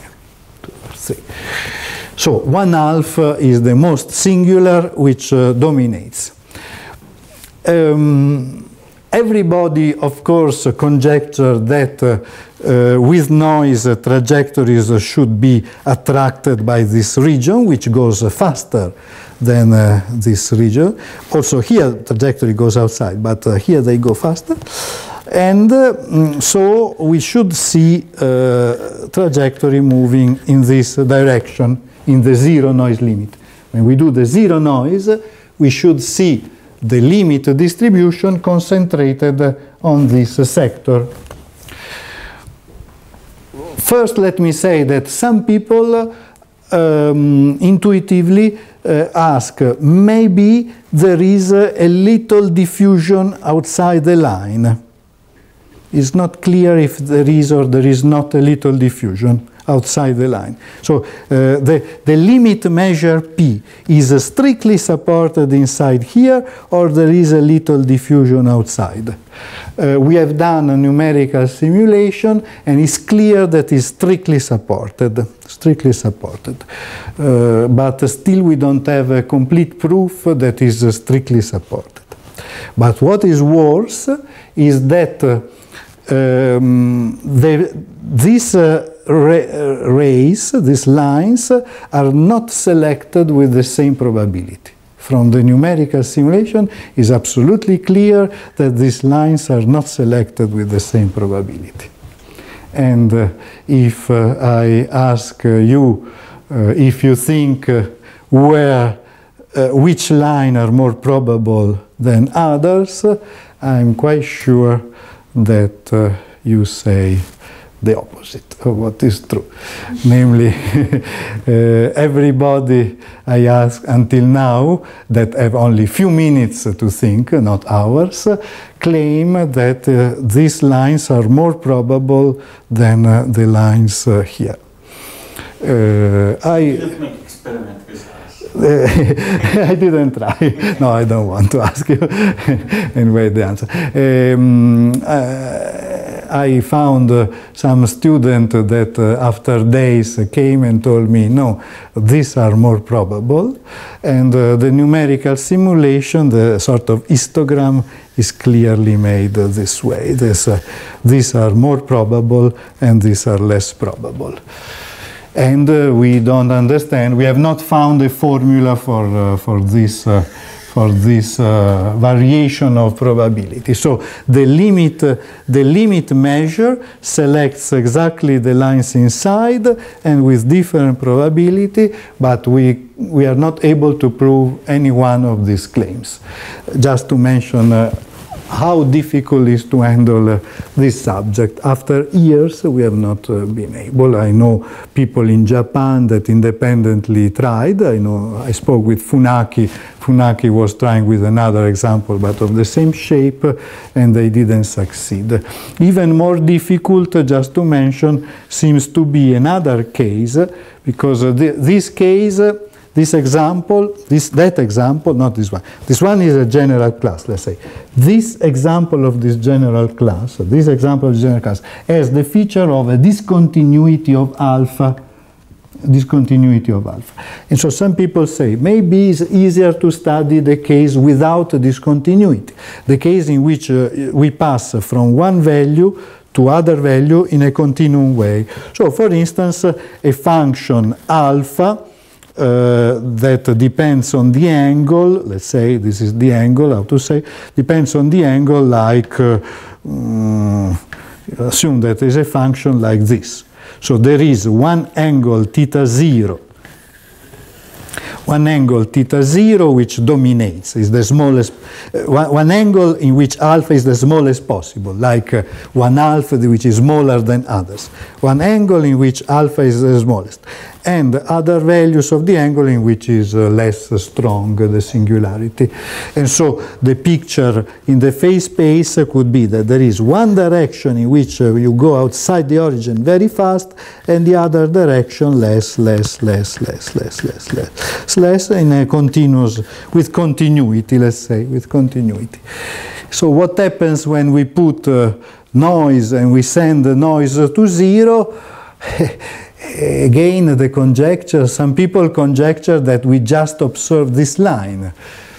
So 1/2 is the most singular which dominates. Everybody, of course, conjectured that with noise trajectories should be attracted by this region, which goes faster than this region. Also here trajectory goes outside, but here they go faster. And so we should see trajectory moving in this direction, in the zero noise limit. When we do the zero noise, we should see the limit distribution concentrated on this sector. First, let me say that some people intuitively ask, maybe there is a little diffusion outside the line. It's not clear if there is or there is not a little diffusion outside the line. So the limit measure P is strictly supported inside here, or there is a little diffusion outside. We have done a numerical simulation and it's clear that it's strictly supported. But still we don't have a complete proof that is strictly supported. But what is worse is that these lines are not selected with the same probability. from the numerical simulation, it's absolutely clear that these lines are not selected with the same probability. And if I ask you if you think which lines are more probable than others, I'm quite sure that you say the opposite of what is true. Namely, everybody I ask until now that have only few minutes to think, not hours, claim that these lines are more probable than the lines here. I experiment with I didn't try. No, I don't want to ask you anyway the answer. I found some student that after days came and told me, no, these are more probable, and the numerical simulation, the sort of histogram, is clearly made this way. These are more probable and these are less probable. And we don't understand. We have not found a formula for this variation of probability. So the limit measure selects exactly the lines inside and with different probability, but we are not able to prove any one of these claims. Just to mention how difficult it is to handle this subject. After years, we have not been able. I know people in Japan that independently tried. I know I spoke with Funaki. Funaki was trying with another example, but of the same shape, and they didn't succeed. Even more difficult, just to mention, seems to be another case, because this case, this example, that example, not this one. This one is a general class, let's say. This example of this general class, has the feature of a discontinuity of alpha. And so some people say, maybe it's easier to study the case without a discontinuity. The case in which we pass from one value to other value in a continuum way. So for instance, a function alpha that depends on the angle, let's say this is the angle, how to say, depends on the angle like, assume that is a function like this. So there is one angle θ0, which dominates, is the smallest, one angle in which alpha is the smallest possible, like one alpha which is smaller than others, one angle in which alpha is the smallest, and other values of the angle in which is less strong, the singularity. And so the picture in the phase space could be that there is one direction in which you go outside the origin very fast, and the other direction less in a continuous, with continuity, let's say, with continuity. So what happens when we put noise and we send the noise to zero? Again, the conjecture, some people conjecture that we just observe this line,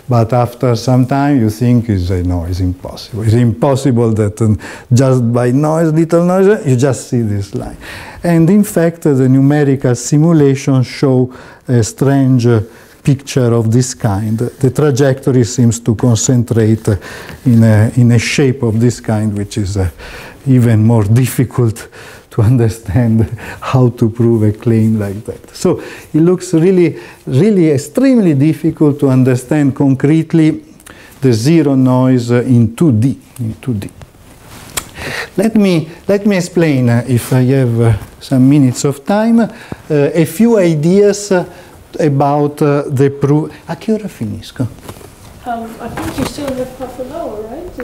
but after some time you think, no, it's impossible. It's impossible that just by noise, little noise, you just see this line. And in fact, the numerical simulations show a strange picture of this kind. The trajectory seems to concentrate in a shape of this kind, which is even more difficult to understand how to prove a claim like that. So it looks really, really extremely difficult to understand concretely the zero noise in 2D. Let me explain, if I have some minutes of time, a few ideas about the proof. A che ora finisco? I think you still have half an hour, right? A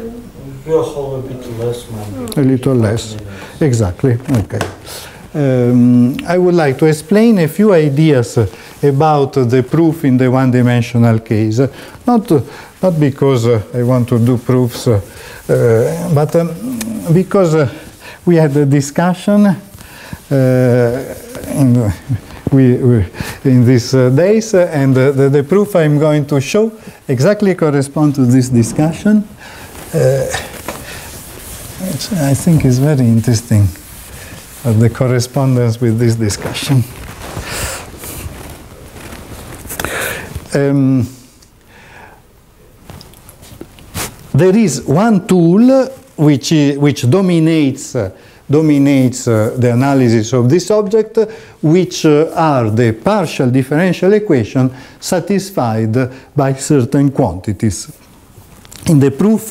little less, maybe. A little less, exactly. Okay. I would like to explain a few ideas about the proof in the one-dimensional case. Not because I want to do proofs, but because we had a discussion in these days, and the proof I'm going to show exactly corresponds to this discussion. Which I think is very interesting, the correspondence with this discussion. there is one tool which dominates the analysis of this object, which are the partial differential equations satisfied by certain quantities. In the proof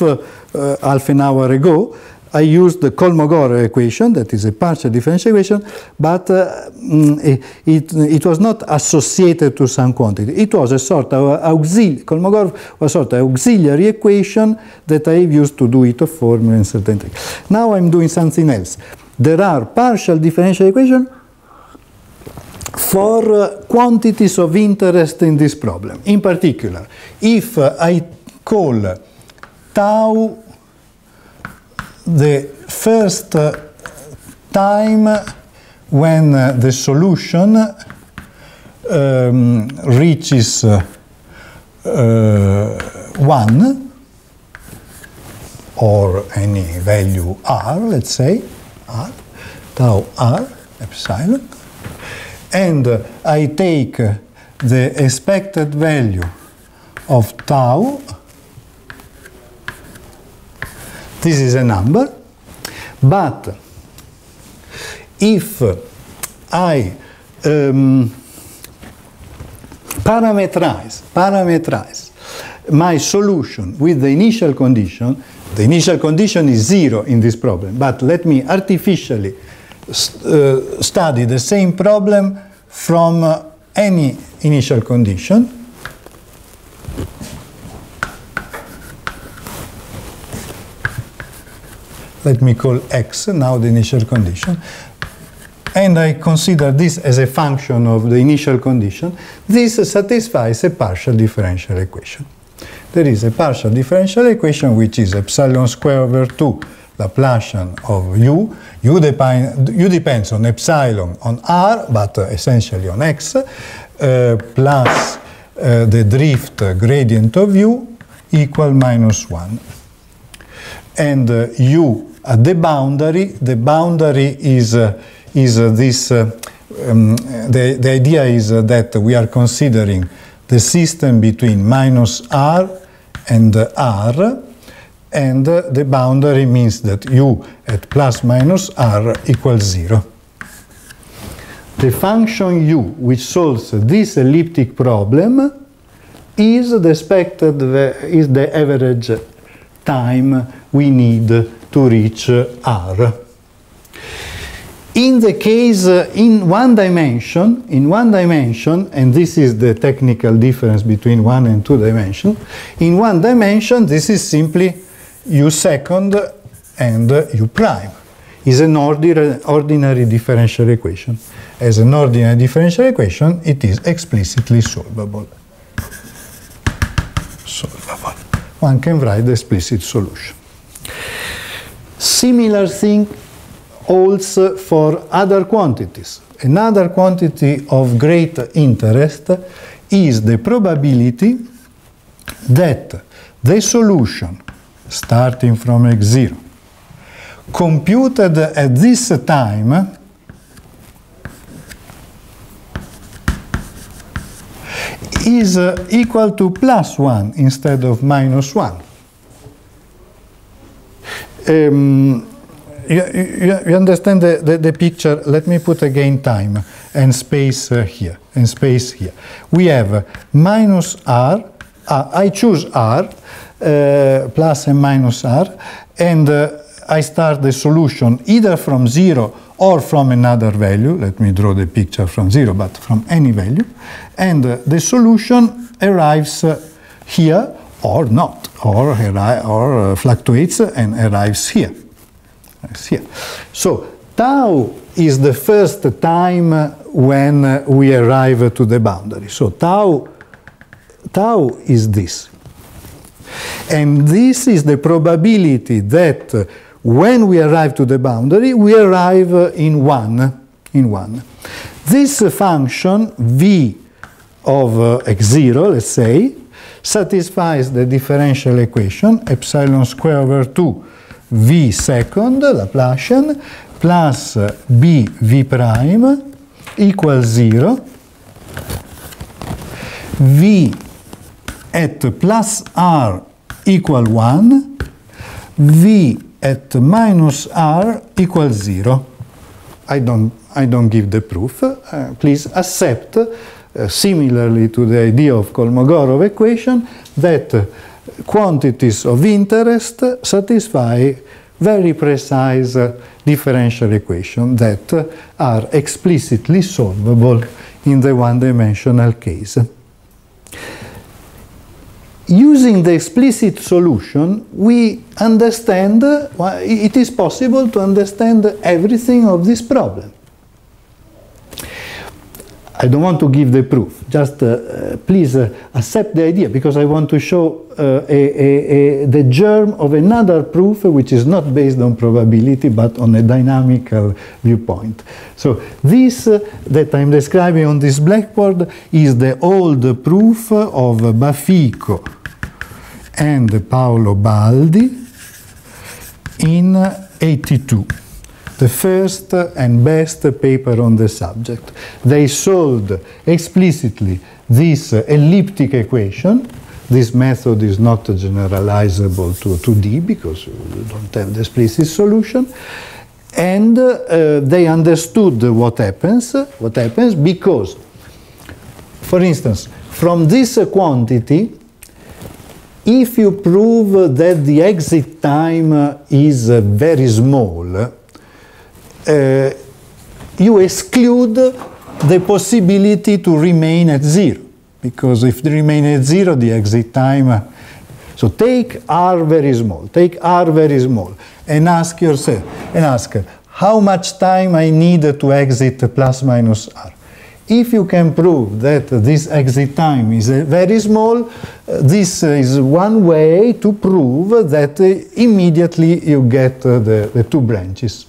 half an hour ago, I used the Kolmogorov equation, that is a partial differential equation, but it was not associated to some quantity. It was a sort of auxiliary, Kolmogorov was a sort of auxiliary equation that I used to do Ito formula and certain things. Now I'm doing something else. There are partial differential equations for quantities of interest in this problem. In particular, if I call tau the first time when the solution reaches 1 or any value r, let's say, r, tau r, epsilon, and I take the expected value of tau. This is a number, but if I parameterize my solution with the initial condition is 0 in this problem, but let me artificially study the same problem from any initial condition. Let me call x now the initial condition, and I consider this as a function of the initial condition. This satisfies a partial differential equation. There is a partial differential equation which is epsilon square over 2 Laplacian of u. U depends on epsilon, on r, but essentially on x, plus the drift gradient of u equal minus 1. And u at the boundary is this, the idea is that we are considering the system between minus r and r, and the boundary means that u at plus minus r equals 0. The function u which solves this elliptic problem is the expected, is the average time we need to reach r. In the case in one dimension, and this is the technical difference between 1 and 2 dimension, in 1 dimension this is simply u second and u prime. It's an ordinary differential equation. As an ordinary differential equation, it is explicitly solvable. One can write the explicit solution. Similar thing holds for other quantities. Another quantity of great interest is the probability that the solution, starting from x0, computed at this time, is equal to +1 instead of -1. You understand the picture? Let me put again time and space here, and space here. We have minus r, I choose r, plus and minus r, and I start the solution either from 0 or from another value. Let me draw the picture from 0, but from any value. And the solution arrives here or not, or fluctuates and arrives here. So tau is the first time when we arrive to the boundary. So tau is this. And this is the probability that when we arrive to the boundary, we arrive in 1. This function, v of x0, let's say, satisfies the differential equation, epsilon square over 2 v second, Laplacian, plus b v prime equals 0, v at plus r equal 1, v at minus r equals 0. I don't give the proof. Please accept, similarly to the idea of Kolmogorov equation, that quantities of interest satisfy very precise differential equations that are explicitly solvable in the one-dimensional case. Using the explicit solution, we understand, it is possible to understand everything of this problem. I don't want to give the proof, just please accept the idea, because I want to show the germ of another proof which is not based on probability but on a dynamical viewpoint. So this that I'm describing on this blackboard is the old proof of Bafico and Paolo Baldi in 82. The first and best paper on the subject. They solved explicitly this elliptic equation. This method is not generalizable to D because you don't have the explicit solution. And they understood what happens because, for instance, from this quantity, if you prove that the exit time is very small, you exclude the possibility to remain at zero, because if they remain at zero, the exit time... So take R very small, and ask yourself, how much time I need to exit plus minus R. If you can prove that this exit time is very small, this is one way to prove that immediately you get the two branches.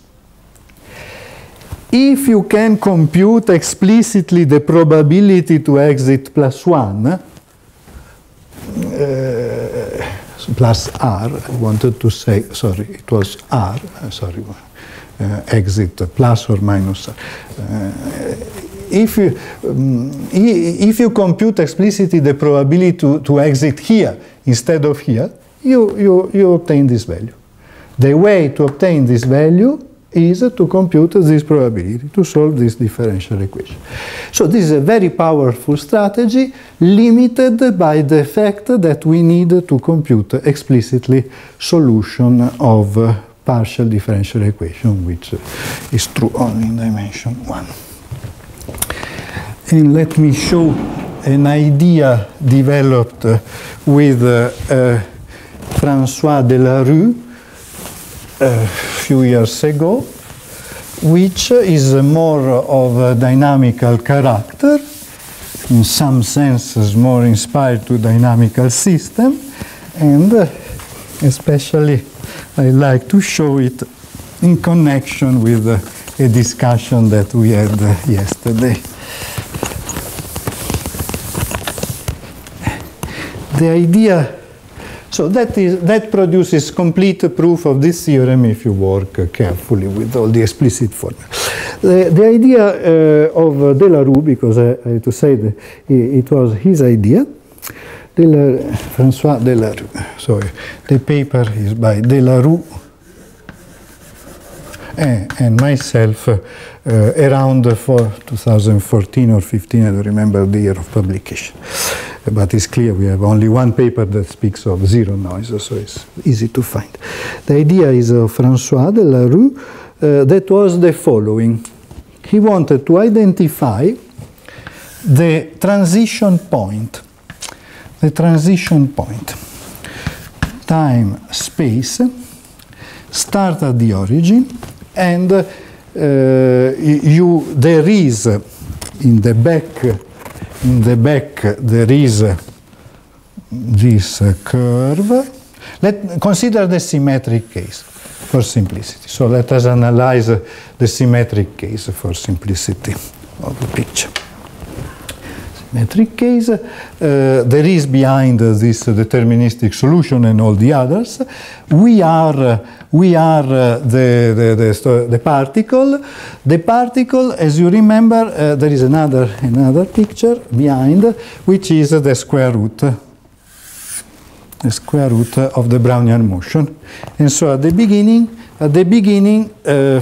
If you can compute explicitly the probability to exit plus 1, plus r, I wanted to say, sorry, it was r, sorry, exit plus or minus r. If you compute explicitly the probability to exit here instead of here, you obtain this value. The way to obtain this value is to compute this probability, to solve this differential equation. So this is a very powerful strategy, limited by the fact that we need to compute explicitly solution of partial differential equation, which is true only in dimension 1. And let me show an idea developed with François Delarue, a few years ago, which is more of a dynamical character, in some senses more inspired to dynamical system, and especially I like to show it in connection with a discussion that we had yesterday. The idea. So that produces complete proof of this theorem if you work carefully with all the explicit formulas. The idea of Delarue, because I have to say that it was his idea, François Delarue. Sorry, the paper is by Delarue and myself around for 2014 or 15, I don't remember the year of publication. But it's clear we have only one paper that speaks of zero noise, so it's easy to find. The idea is of François Delarue that was the following. He wanted to identify the transition point. The transition point. Time, space, start at the origin, and there is in the back. In the back there is this curve. Consider the symmetric case for simplicity. So let us analyze the symmetric case for simplicity of the picture. Symmetric case, there is behind this deterministic solution and all the others. We are the particle. The particle, as you remember, there is another picture behind, which is the square root the square root of the Brownian motion. And so at the beginning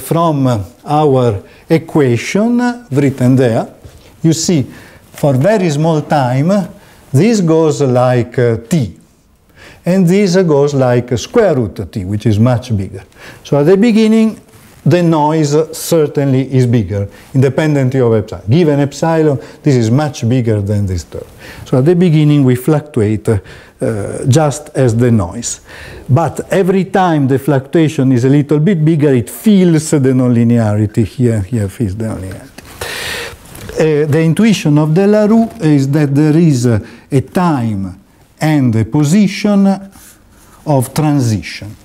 from our equation written there, you see for very small time this goes like t, and this goes like square root t, which is much bigger. So at the beginning the noise certainly is bigger, independently of epsilon. Given epsilon, this is much bigger than this term. So at the beginning we fluctuate just as the noise. But every time the fluctuation is a little bit bigger, it feels the nonlinearity. Here feels the nonlinearity. The intuition of Delarue is that there is a time and a position of transition.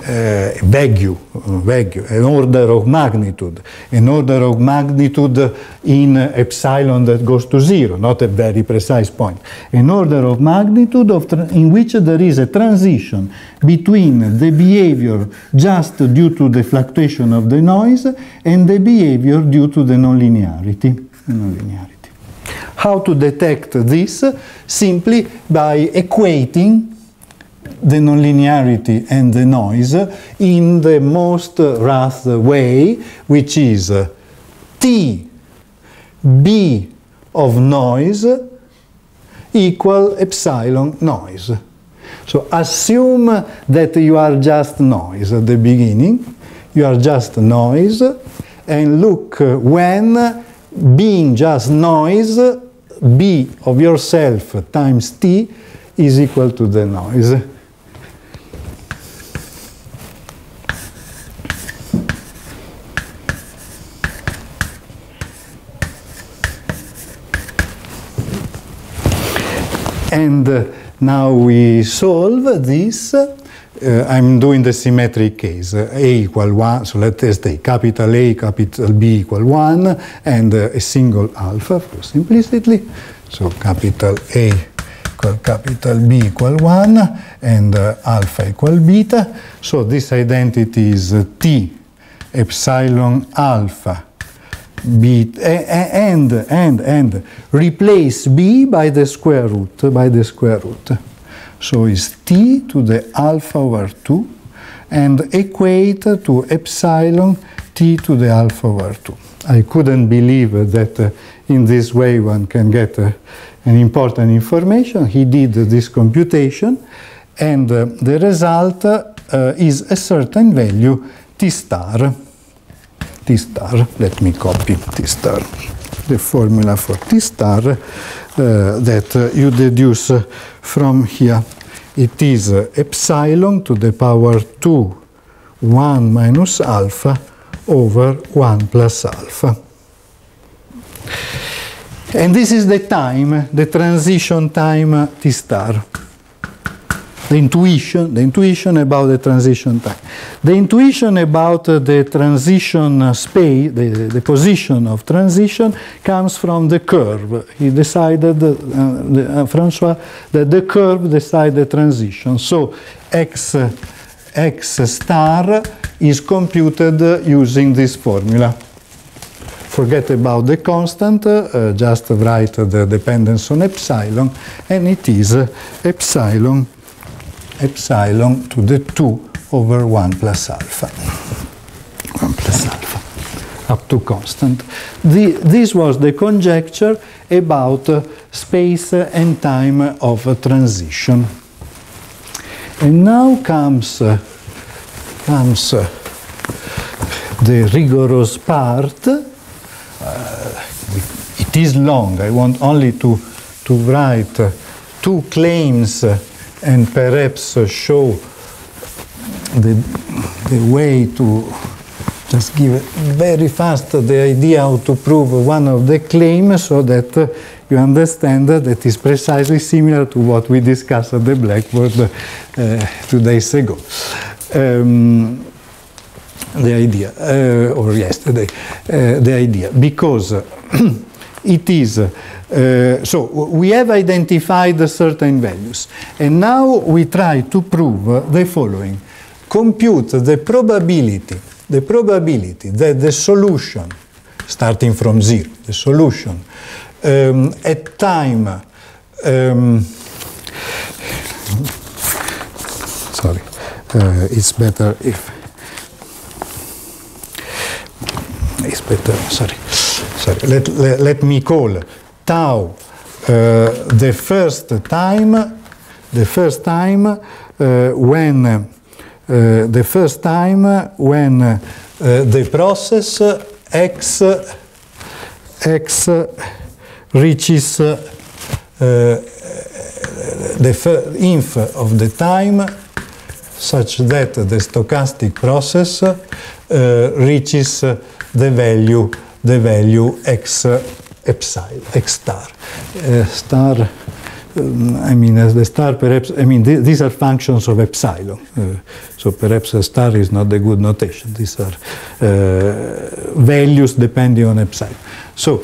Value, an order of magnitude in epsilon that goes to zero, not a very precise point, an order of magnitude of in which there is a transition between the behavior just due to the fluctuation of the noise and the behavior due to the nonlinearity. How to detect this? Simply by equating the nonlinearity and the noise in the most rough way, which is T B of noise equal epsilon noise. So assume that you are just noise at the beginning, you are just noise, and look when being just noise, B of yourself times T is equal to the noise. And now we solve this. I'm doing the symmetric case, A equal 1, so let us take capital A, capital B equal 1, and a single alpha, for simplicity. So capital A equal capital B equal 1, and alpha equal beta. So this identity is T epsilon alpha beta, and replace B by the square root, So it's T to the alpha over 2, and equate to epsilon T to the alpha over 2. I couldn't believe that in this way one can get an important information. He did this computation, and the result is a certain value T star. Let me copy T star, the formula for T star that you deduce from here. It is epsilon to the power 2, 1 minus alpha over 1 plus alpha. And this is the time, the transition time T star. The intuition about the transition time. The intuition about the transition space, the position of transition, comes from the curve. He decided, François, that the curve decides the transition. So x star is computed using this formula. Forget about the constant, just write the dependence on epsilon, and it is epsilon to the 2 over 1 plus alpha, up to constant. This was the conjecture about space and time of transition. And now comes the rigorous part. It is long. I want only to write two claims and perhaps show the way to just give very fast the idea how to prove one of the claims, so that you understand that is precisely similar to what we discussed at the blackboard 2 days ago. The idea, or yesterday, the idea, because it is, so we have identified certain values, and now we try to prove the following. Compute the probability that the solution, starting from zero, the solution at time sorry, it's better if it's better, sorry, let me call tau the first time when the process x reaches the inf of the time such that the stochastic process reaches the value x epsilon, x star. These are functions of epsilon, so perhaps a star is not a good notation. These are values depending on epsilon. So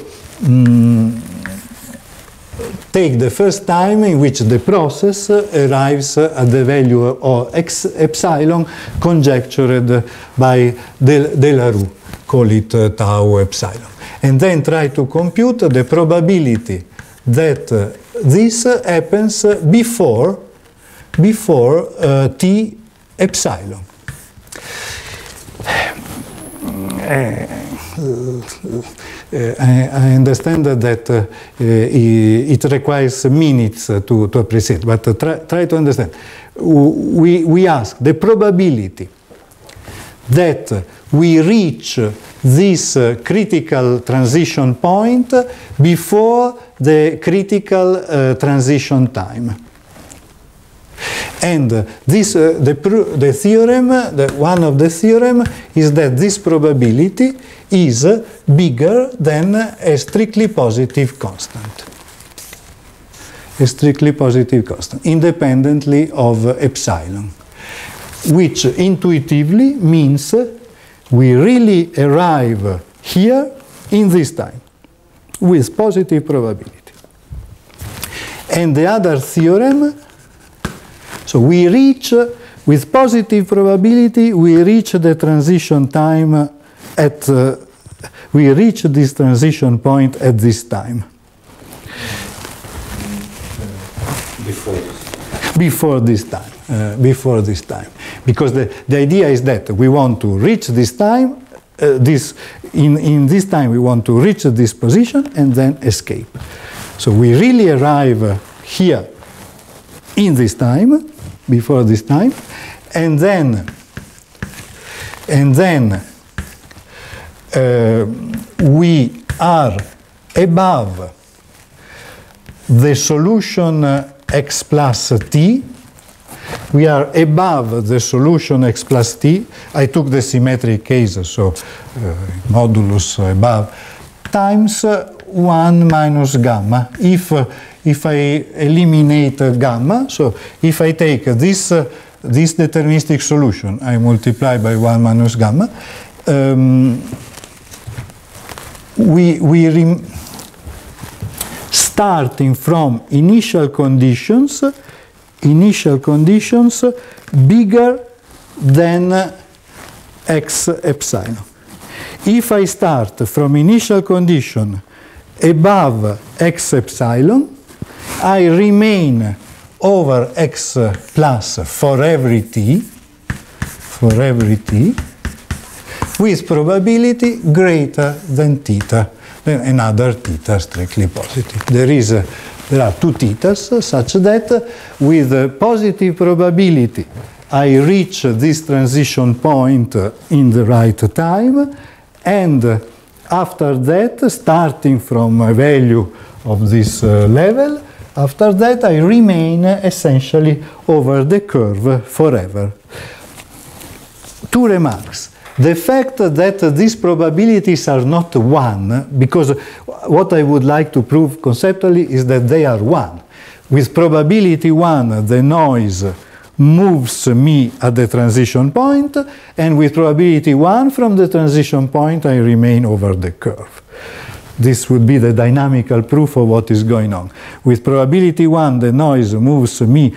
take the first time in which the process arrives at the value of x epsilon conjectured by Delarue, call it tau epsilon, and then try to compute the probability that this happens before t epsilon. I understand that it requires minutes to appreciate, but try to understand. We ask the probability that we reach this critical transition point before the critical transition time. And this, the theorem, one of the theorem is that this probability is bigger than a strictly positive constant. A strictly positive constant, independently of epsilon, which intuitively means we really arrive here in this time with positive probability. And the other theorem, so we reach with positive probability, we reach the transition time at we reach this transition point at this time. Before this time, because the idea is that we want to reach this time, in this time we want to reach this position and then escape. So we really arrive here in this time, before this time, and then we are above the solution x plus t. We are above the solution x plus t. I took the symmetric case, so modulus above, times 1 minus gamma. If I eliminate gamma, so if I take this deterministic solution, I multiply by 1 minus gamma, we starting from initial conditions bigger than x epsilon. If I start from initial condition above x epsilon, I remain over x plus for every t, with probability greater than theta, then another theta strictly positive. There are two thetas such that with a positive probability I reach this transition point in the right time, and after that, starting from a value of this level, after that I remain essentially over the curve forever. Two remarks. The fact that these probabilities are not one, because what I would like to prove conceptually is that they are one. With probability 1, the noise moves me at the transition point, and with probability 1 from the transition point I remain over the curve. This would be the dynamical proof of what is going on. With probability 1, the noise moves me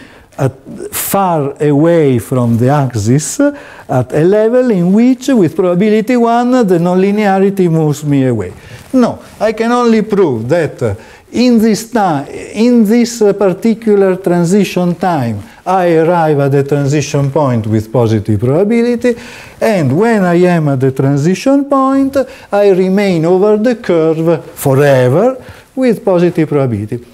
far away from the axis at a level in which, with probability 1, the nonlinearity moves me away. No, I can only prove that In this time, in this particular transition time, I arrive at the transition point with positive probability, and when I am at the transition point, I remain over the curve forever with positive probability.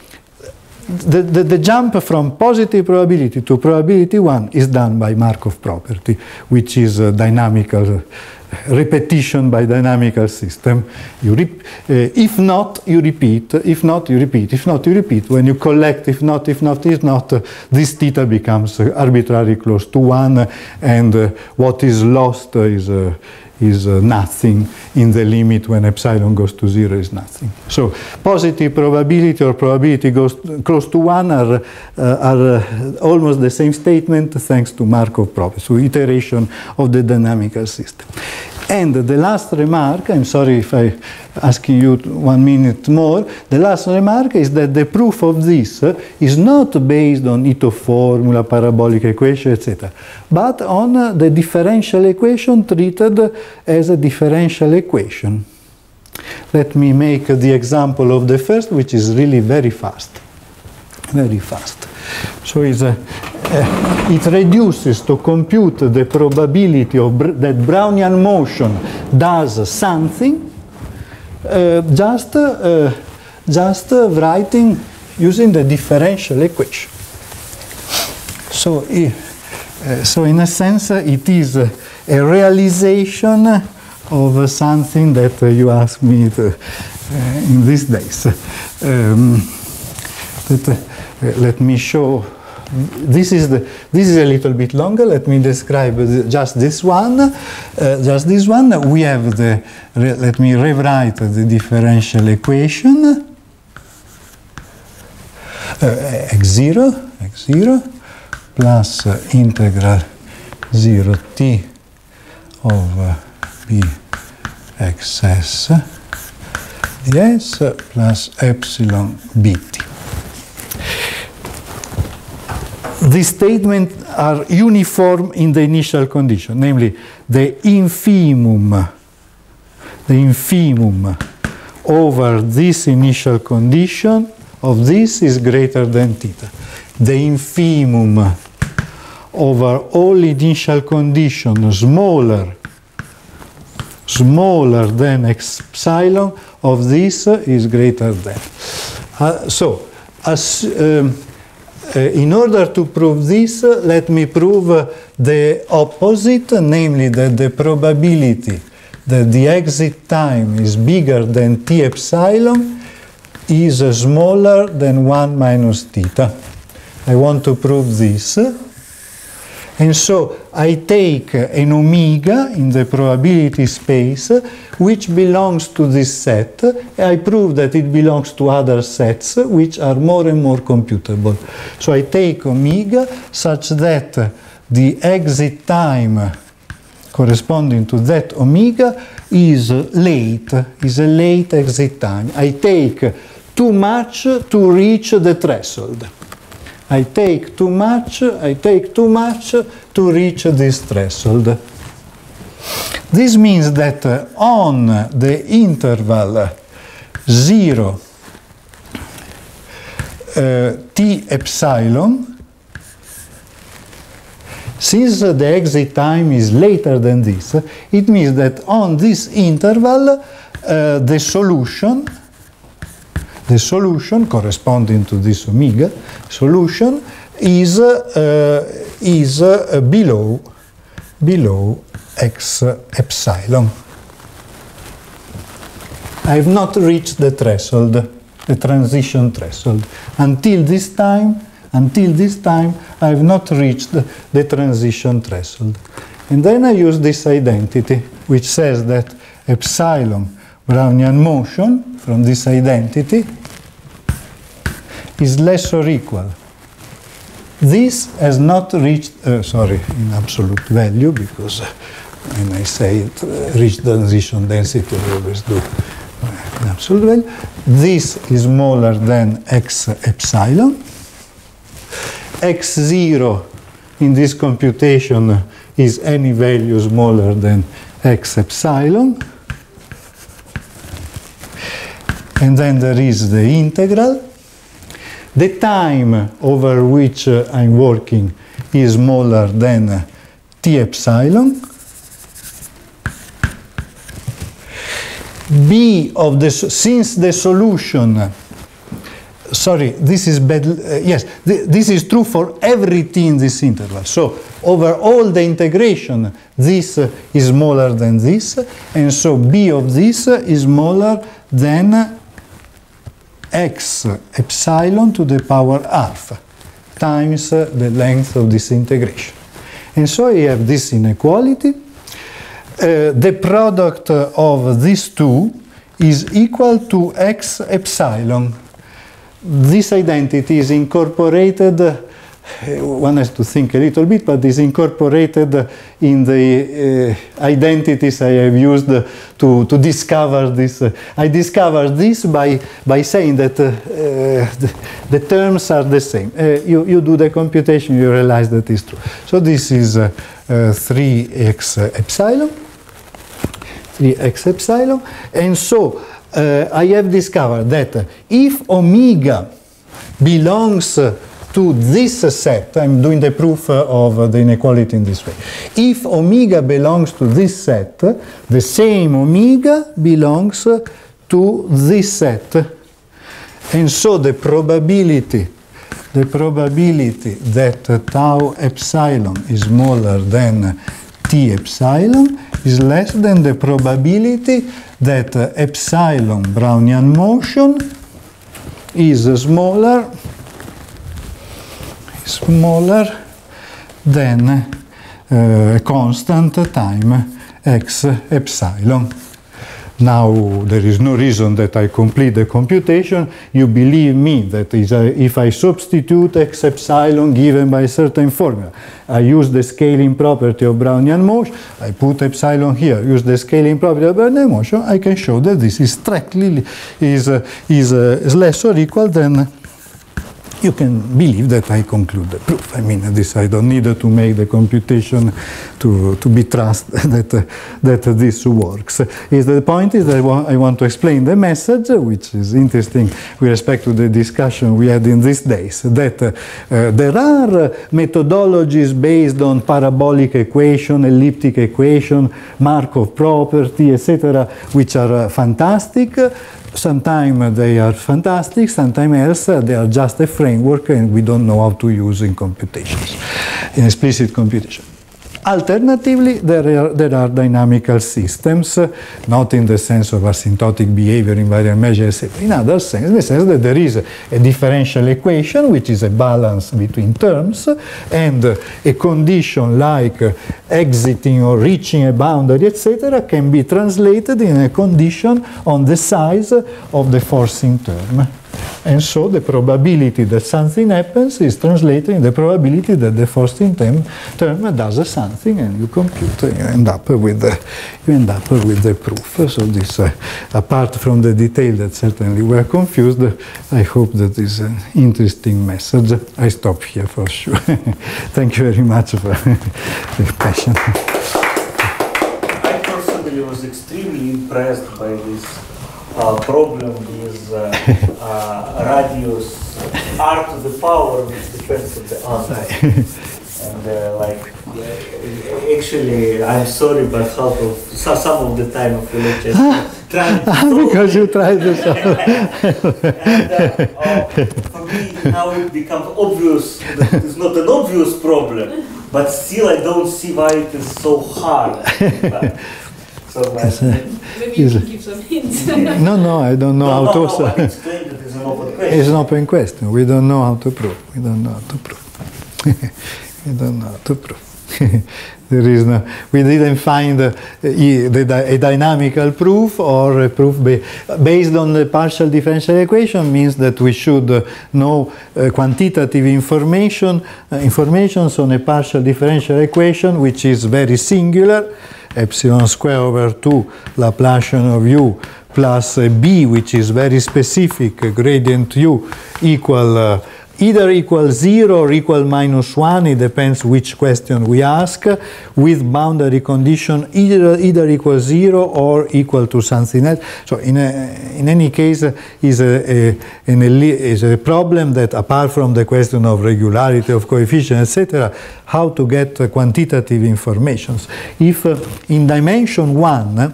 The jump from positive probability to probability 1 is done by Markov property, which is a dynamical repetition by dynamical system. If not, you repeat. If not, you repeat. If not, you repeat. When you collect if not, if not, if not, this theta becomes arbitrarily close to 1, and what is lost is nothing in the limit when epsilon goes to 0 is nothing. So positive probability or probability goes close to 1 are almost the same statement thanks to Markov property, so iteration of the dynamical system. And the last remark, I'm sorry if I ask you 1 minute more, the last remark is that the proof of this is not based on Ito formula, parabolic equation, etc., but on the differential equation treated as a differential equation. Let me make the example of the first, which is really very fast. Very fast. So it's it reduces to compute the probability of that Brownian motion does something, just writing using the differential equation. So, so in a sense, it is a realization of something that you asked me to, in these days. Let me show. This is a little bit longer. Let me describe just this one. We have the. Let me rewrite the differential equation. x0 plus integral 0 t of b xs ds plus epsilon bt. These statements are uniform in the initial condition, namely the infimum over this initial condition of this is greater than theta. The infimum over all initial conditions smaller than epsilon of this is greater than. So, as in order to prove this, let me prove the opposite, namely that the probability that the exit time is bigger than t epsilon is smaller than 1 minus theta. I want to prove this. And so I take an omega in the probability space which belongs to this set. I prove that it belongs to other sets which are more and more computable. So I take omega such that the exit time corresponding to that omega is late, is a late exit time. I take too much to reach the threshold. I take too much to reach this threshold. This means that on the interval 0 t epsilon, since the exit time is later than this, it means that on this interval the solution corresponding to this omega solution is below x epsilon. I have not reached the threshold, the transition threshold. Until this time, I have not reached the transition threshold. And then I use this identity, which says that epsilon Brownian motion from this identity is less or equal. This has not reached, sorry, in absolute value, because when I say it, reach transition density, I always do in absolute value. This is smaller than x epsilon. x0 in this computation is any value smaller than x epsilon. and then there is the integral. The time over which I'm working is smaller than t epsilon. B of the, since the solution, sorry, this is bad, yes, this is true for everything in this interval. So over all the integration, this is smaller than this, and so B of this is smaller than x epsilon to the power alpha times the length of this integration. And so I have this inequality. The product of these two is equal to x epsilon. This identity is incorporated, one has to think a little bit, but is incorporated in the identities I have used to discover this. I discovered this by saying that the terms are the same. You do the computation, you realize that it's true. So this is 3x epsilon, 3x epsilon, and so I have discovered that if omega belongs to this set, I'm doing the proof of the inequality in this way. If omega belongs to this set, the same omega belongs to this set. And so the probability that tau epsilon is smaller than t epsilon is less than the probability that epsilon Brownian motion is smaller than a constant time x epsilon. Now there is no reason that I complete the computation. You believe me that if I substitute x epsilon given by a certain formula, I use the scaling property of Brownian motion, I put epsilon here, use the scaling property of Brownian motion, I can show that this is strictly is less or equal than. You can believe that I conclude the proof. I mean, this I don't need to make the computation to be trusted that this works. Is the point is that I want to explain the message, which is interesting with respect to the discussion we had in these days, that there are methodologies based on parabolic equation, elliptic equation, Markov property, etc., which are fantastic. Sometimes they are fantastic, sometimes else they are just a framework and we don't know how to use in computations, in explicit computation. Alternatively, there are dynamical systems, not in the sense of asymptotic behavior, invariant measure, etc. In other sense, in the sense that there is a differential equation, which is a balance between terms, and a condition like exiting or reaching a boundary, etc., can be translated in a condition on the size of the forcing term. And so the probability that something happens is translated in the probability that the forcing term does something, and you compute, and you end up with the proof. So this, apart from the detail that certainly were confused, I hope that is an interesting message. I stop here for sure. Thank you very much for your passion. I personally was extremely impressed by this problem with radius r to the power, which depends on the answer. And actually, I'm sorry, but some of the time of the lecture, trying to solve because you tried to solve. And for me, now it becomes obvious that it's not an obvious problem, but still I don't see why it is so hard. So maybe you can give some hints. No, I don't know how to. No, it's an open question. It's an open question. We don't know how to prove. There is no. We didn't find a dynamical proof or a proof based on the partial differential equation. Means that we should know quantitative information on a partial differential equation, which is very singular. Epsilon square over 2 Laplacian of u plus b, which is very specific, gradient u equal either equal 0 or equal -1, it depends which question we ask, with boundary condition either equal 0 or equal to something else. So in any case is a problem that, apart from the question of regularity, of coefficient, etc., how to get quantitative informations. If in dimension 1,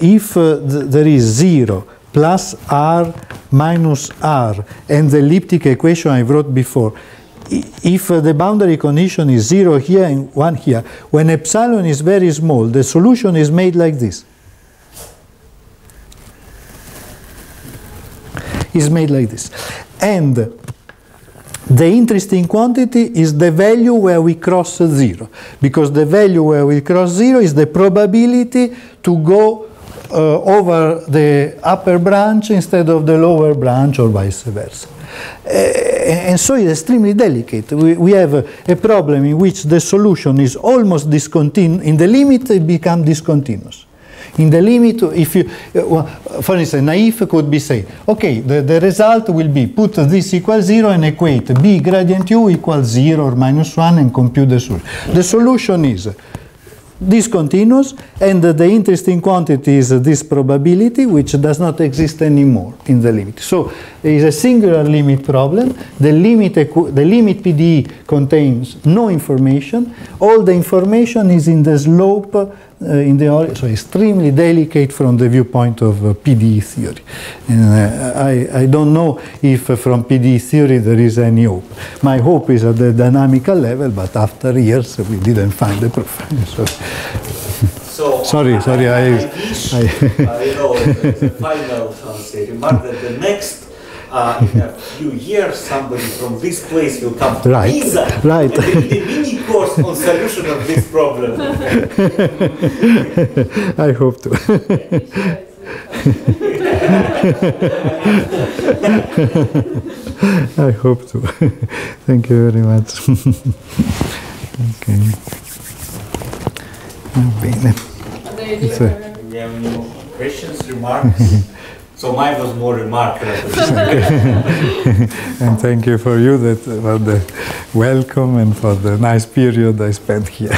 if there is 0, plus r minus r, and the elliptic equation I wrote before. If the boundary condition is 0 here and 1 here, when epsilon is very small, the solution is made like this. Is made like this. And the interesting quantity is the value where we cross 0, because the value where we cross 0 is the probability to go over the upper branch instead of the lower branch, or vice versa. And so it's extremely delicate. We have a problem in which the solution is almost discontinuous. In the limit, it becomes discontinuous. In the limit, if you, for instance, naive could be say, okay, the result will be put this equals 0 and equate b gradient u equals 0 or -1 and compute the solution. The solution is discontinuous, and the interesting quantity is this probability, which does not exist anymore in the limit. So there is a singular limit problem. The limit PDE contains no information. All the information is in the slope, in the origin, so extremely delicate from the viewpoint of PDE theory. And I don't know if from PDE theory there is any hope. My hope is at the dynamical level, but after years we didn't find the proof. Sorry. I wish, final remark that the next, in a few years, somebody from this place will come to Pisa, right, and a mini course on solution of this problem. I hope to. I hope to. Thank you very much. Okay. Va bene. We have no questions, remarks? So mine was more remarkable. And thank you for you that for the welcome and for the nice period I spent here.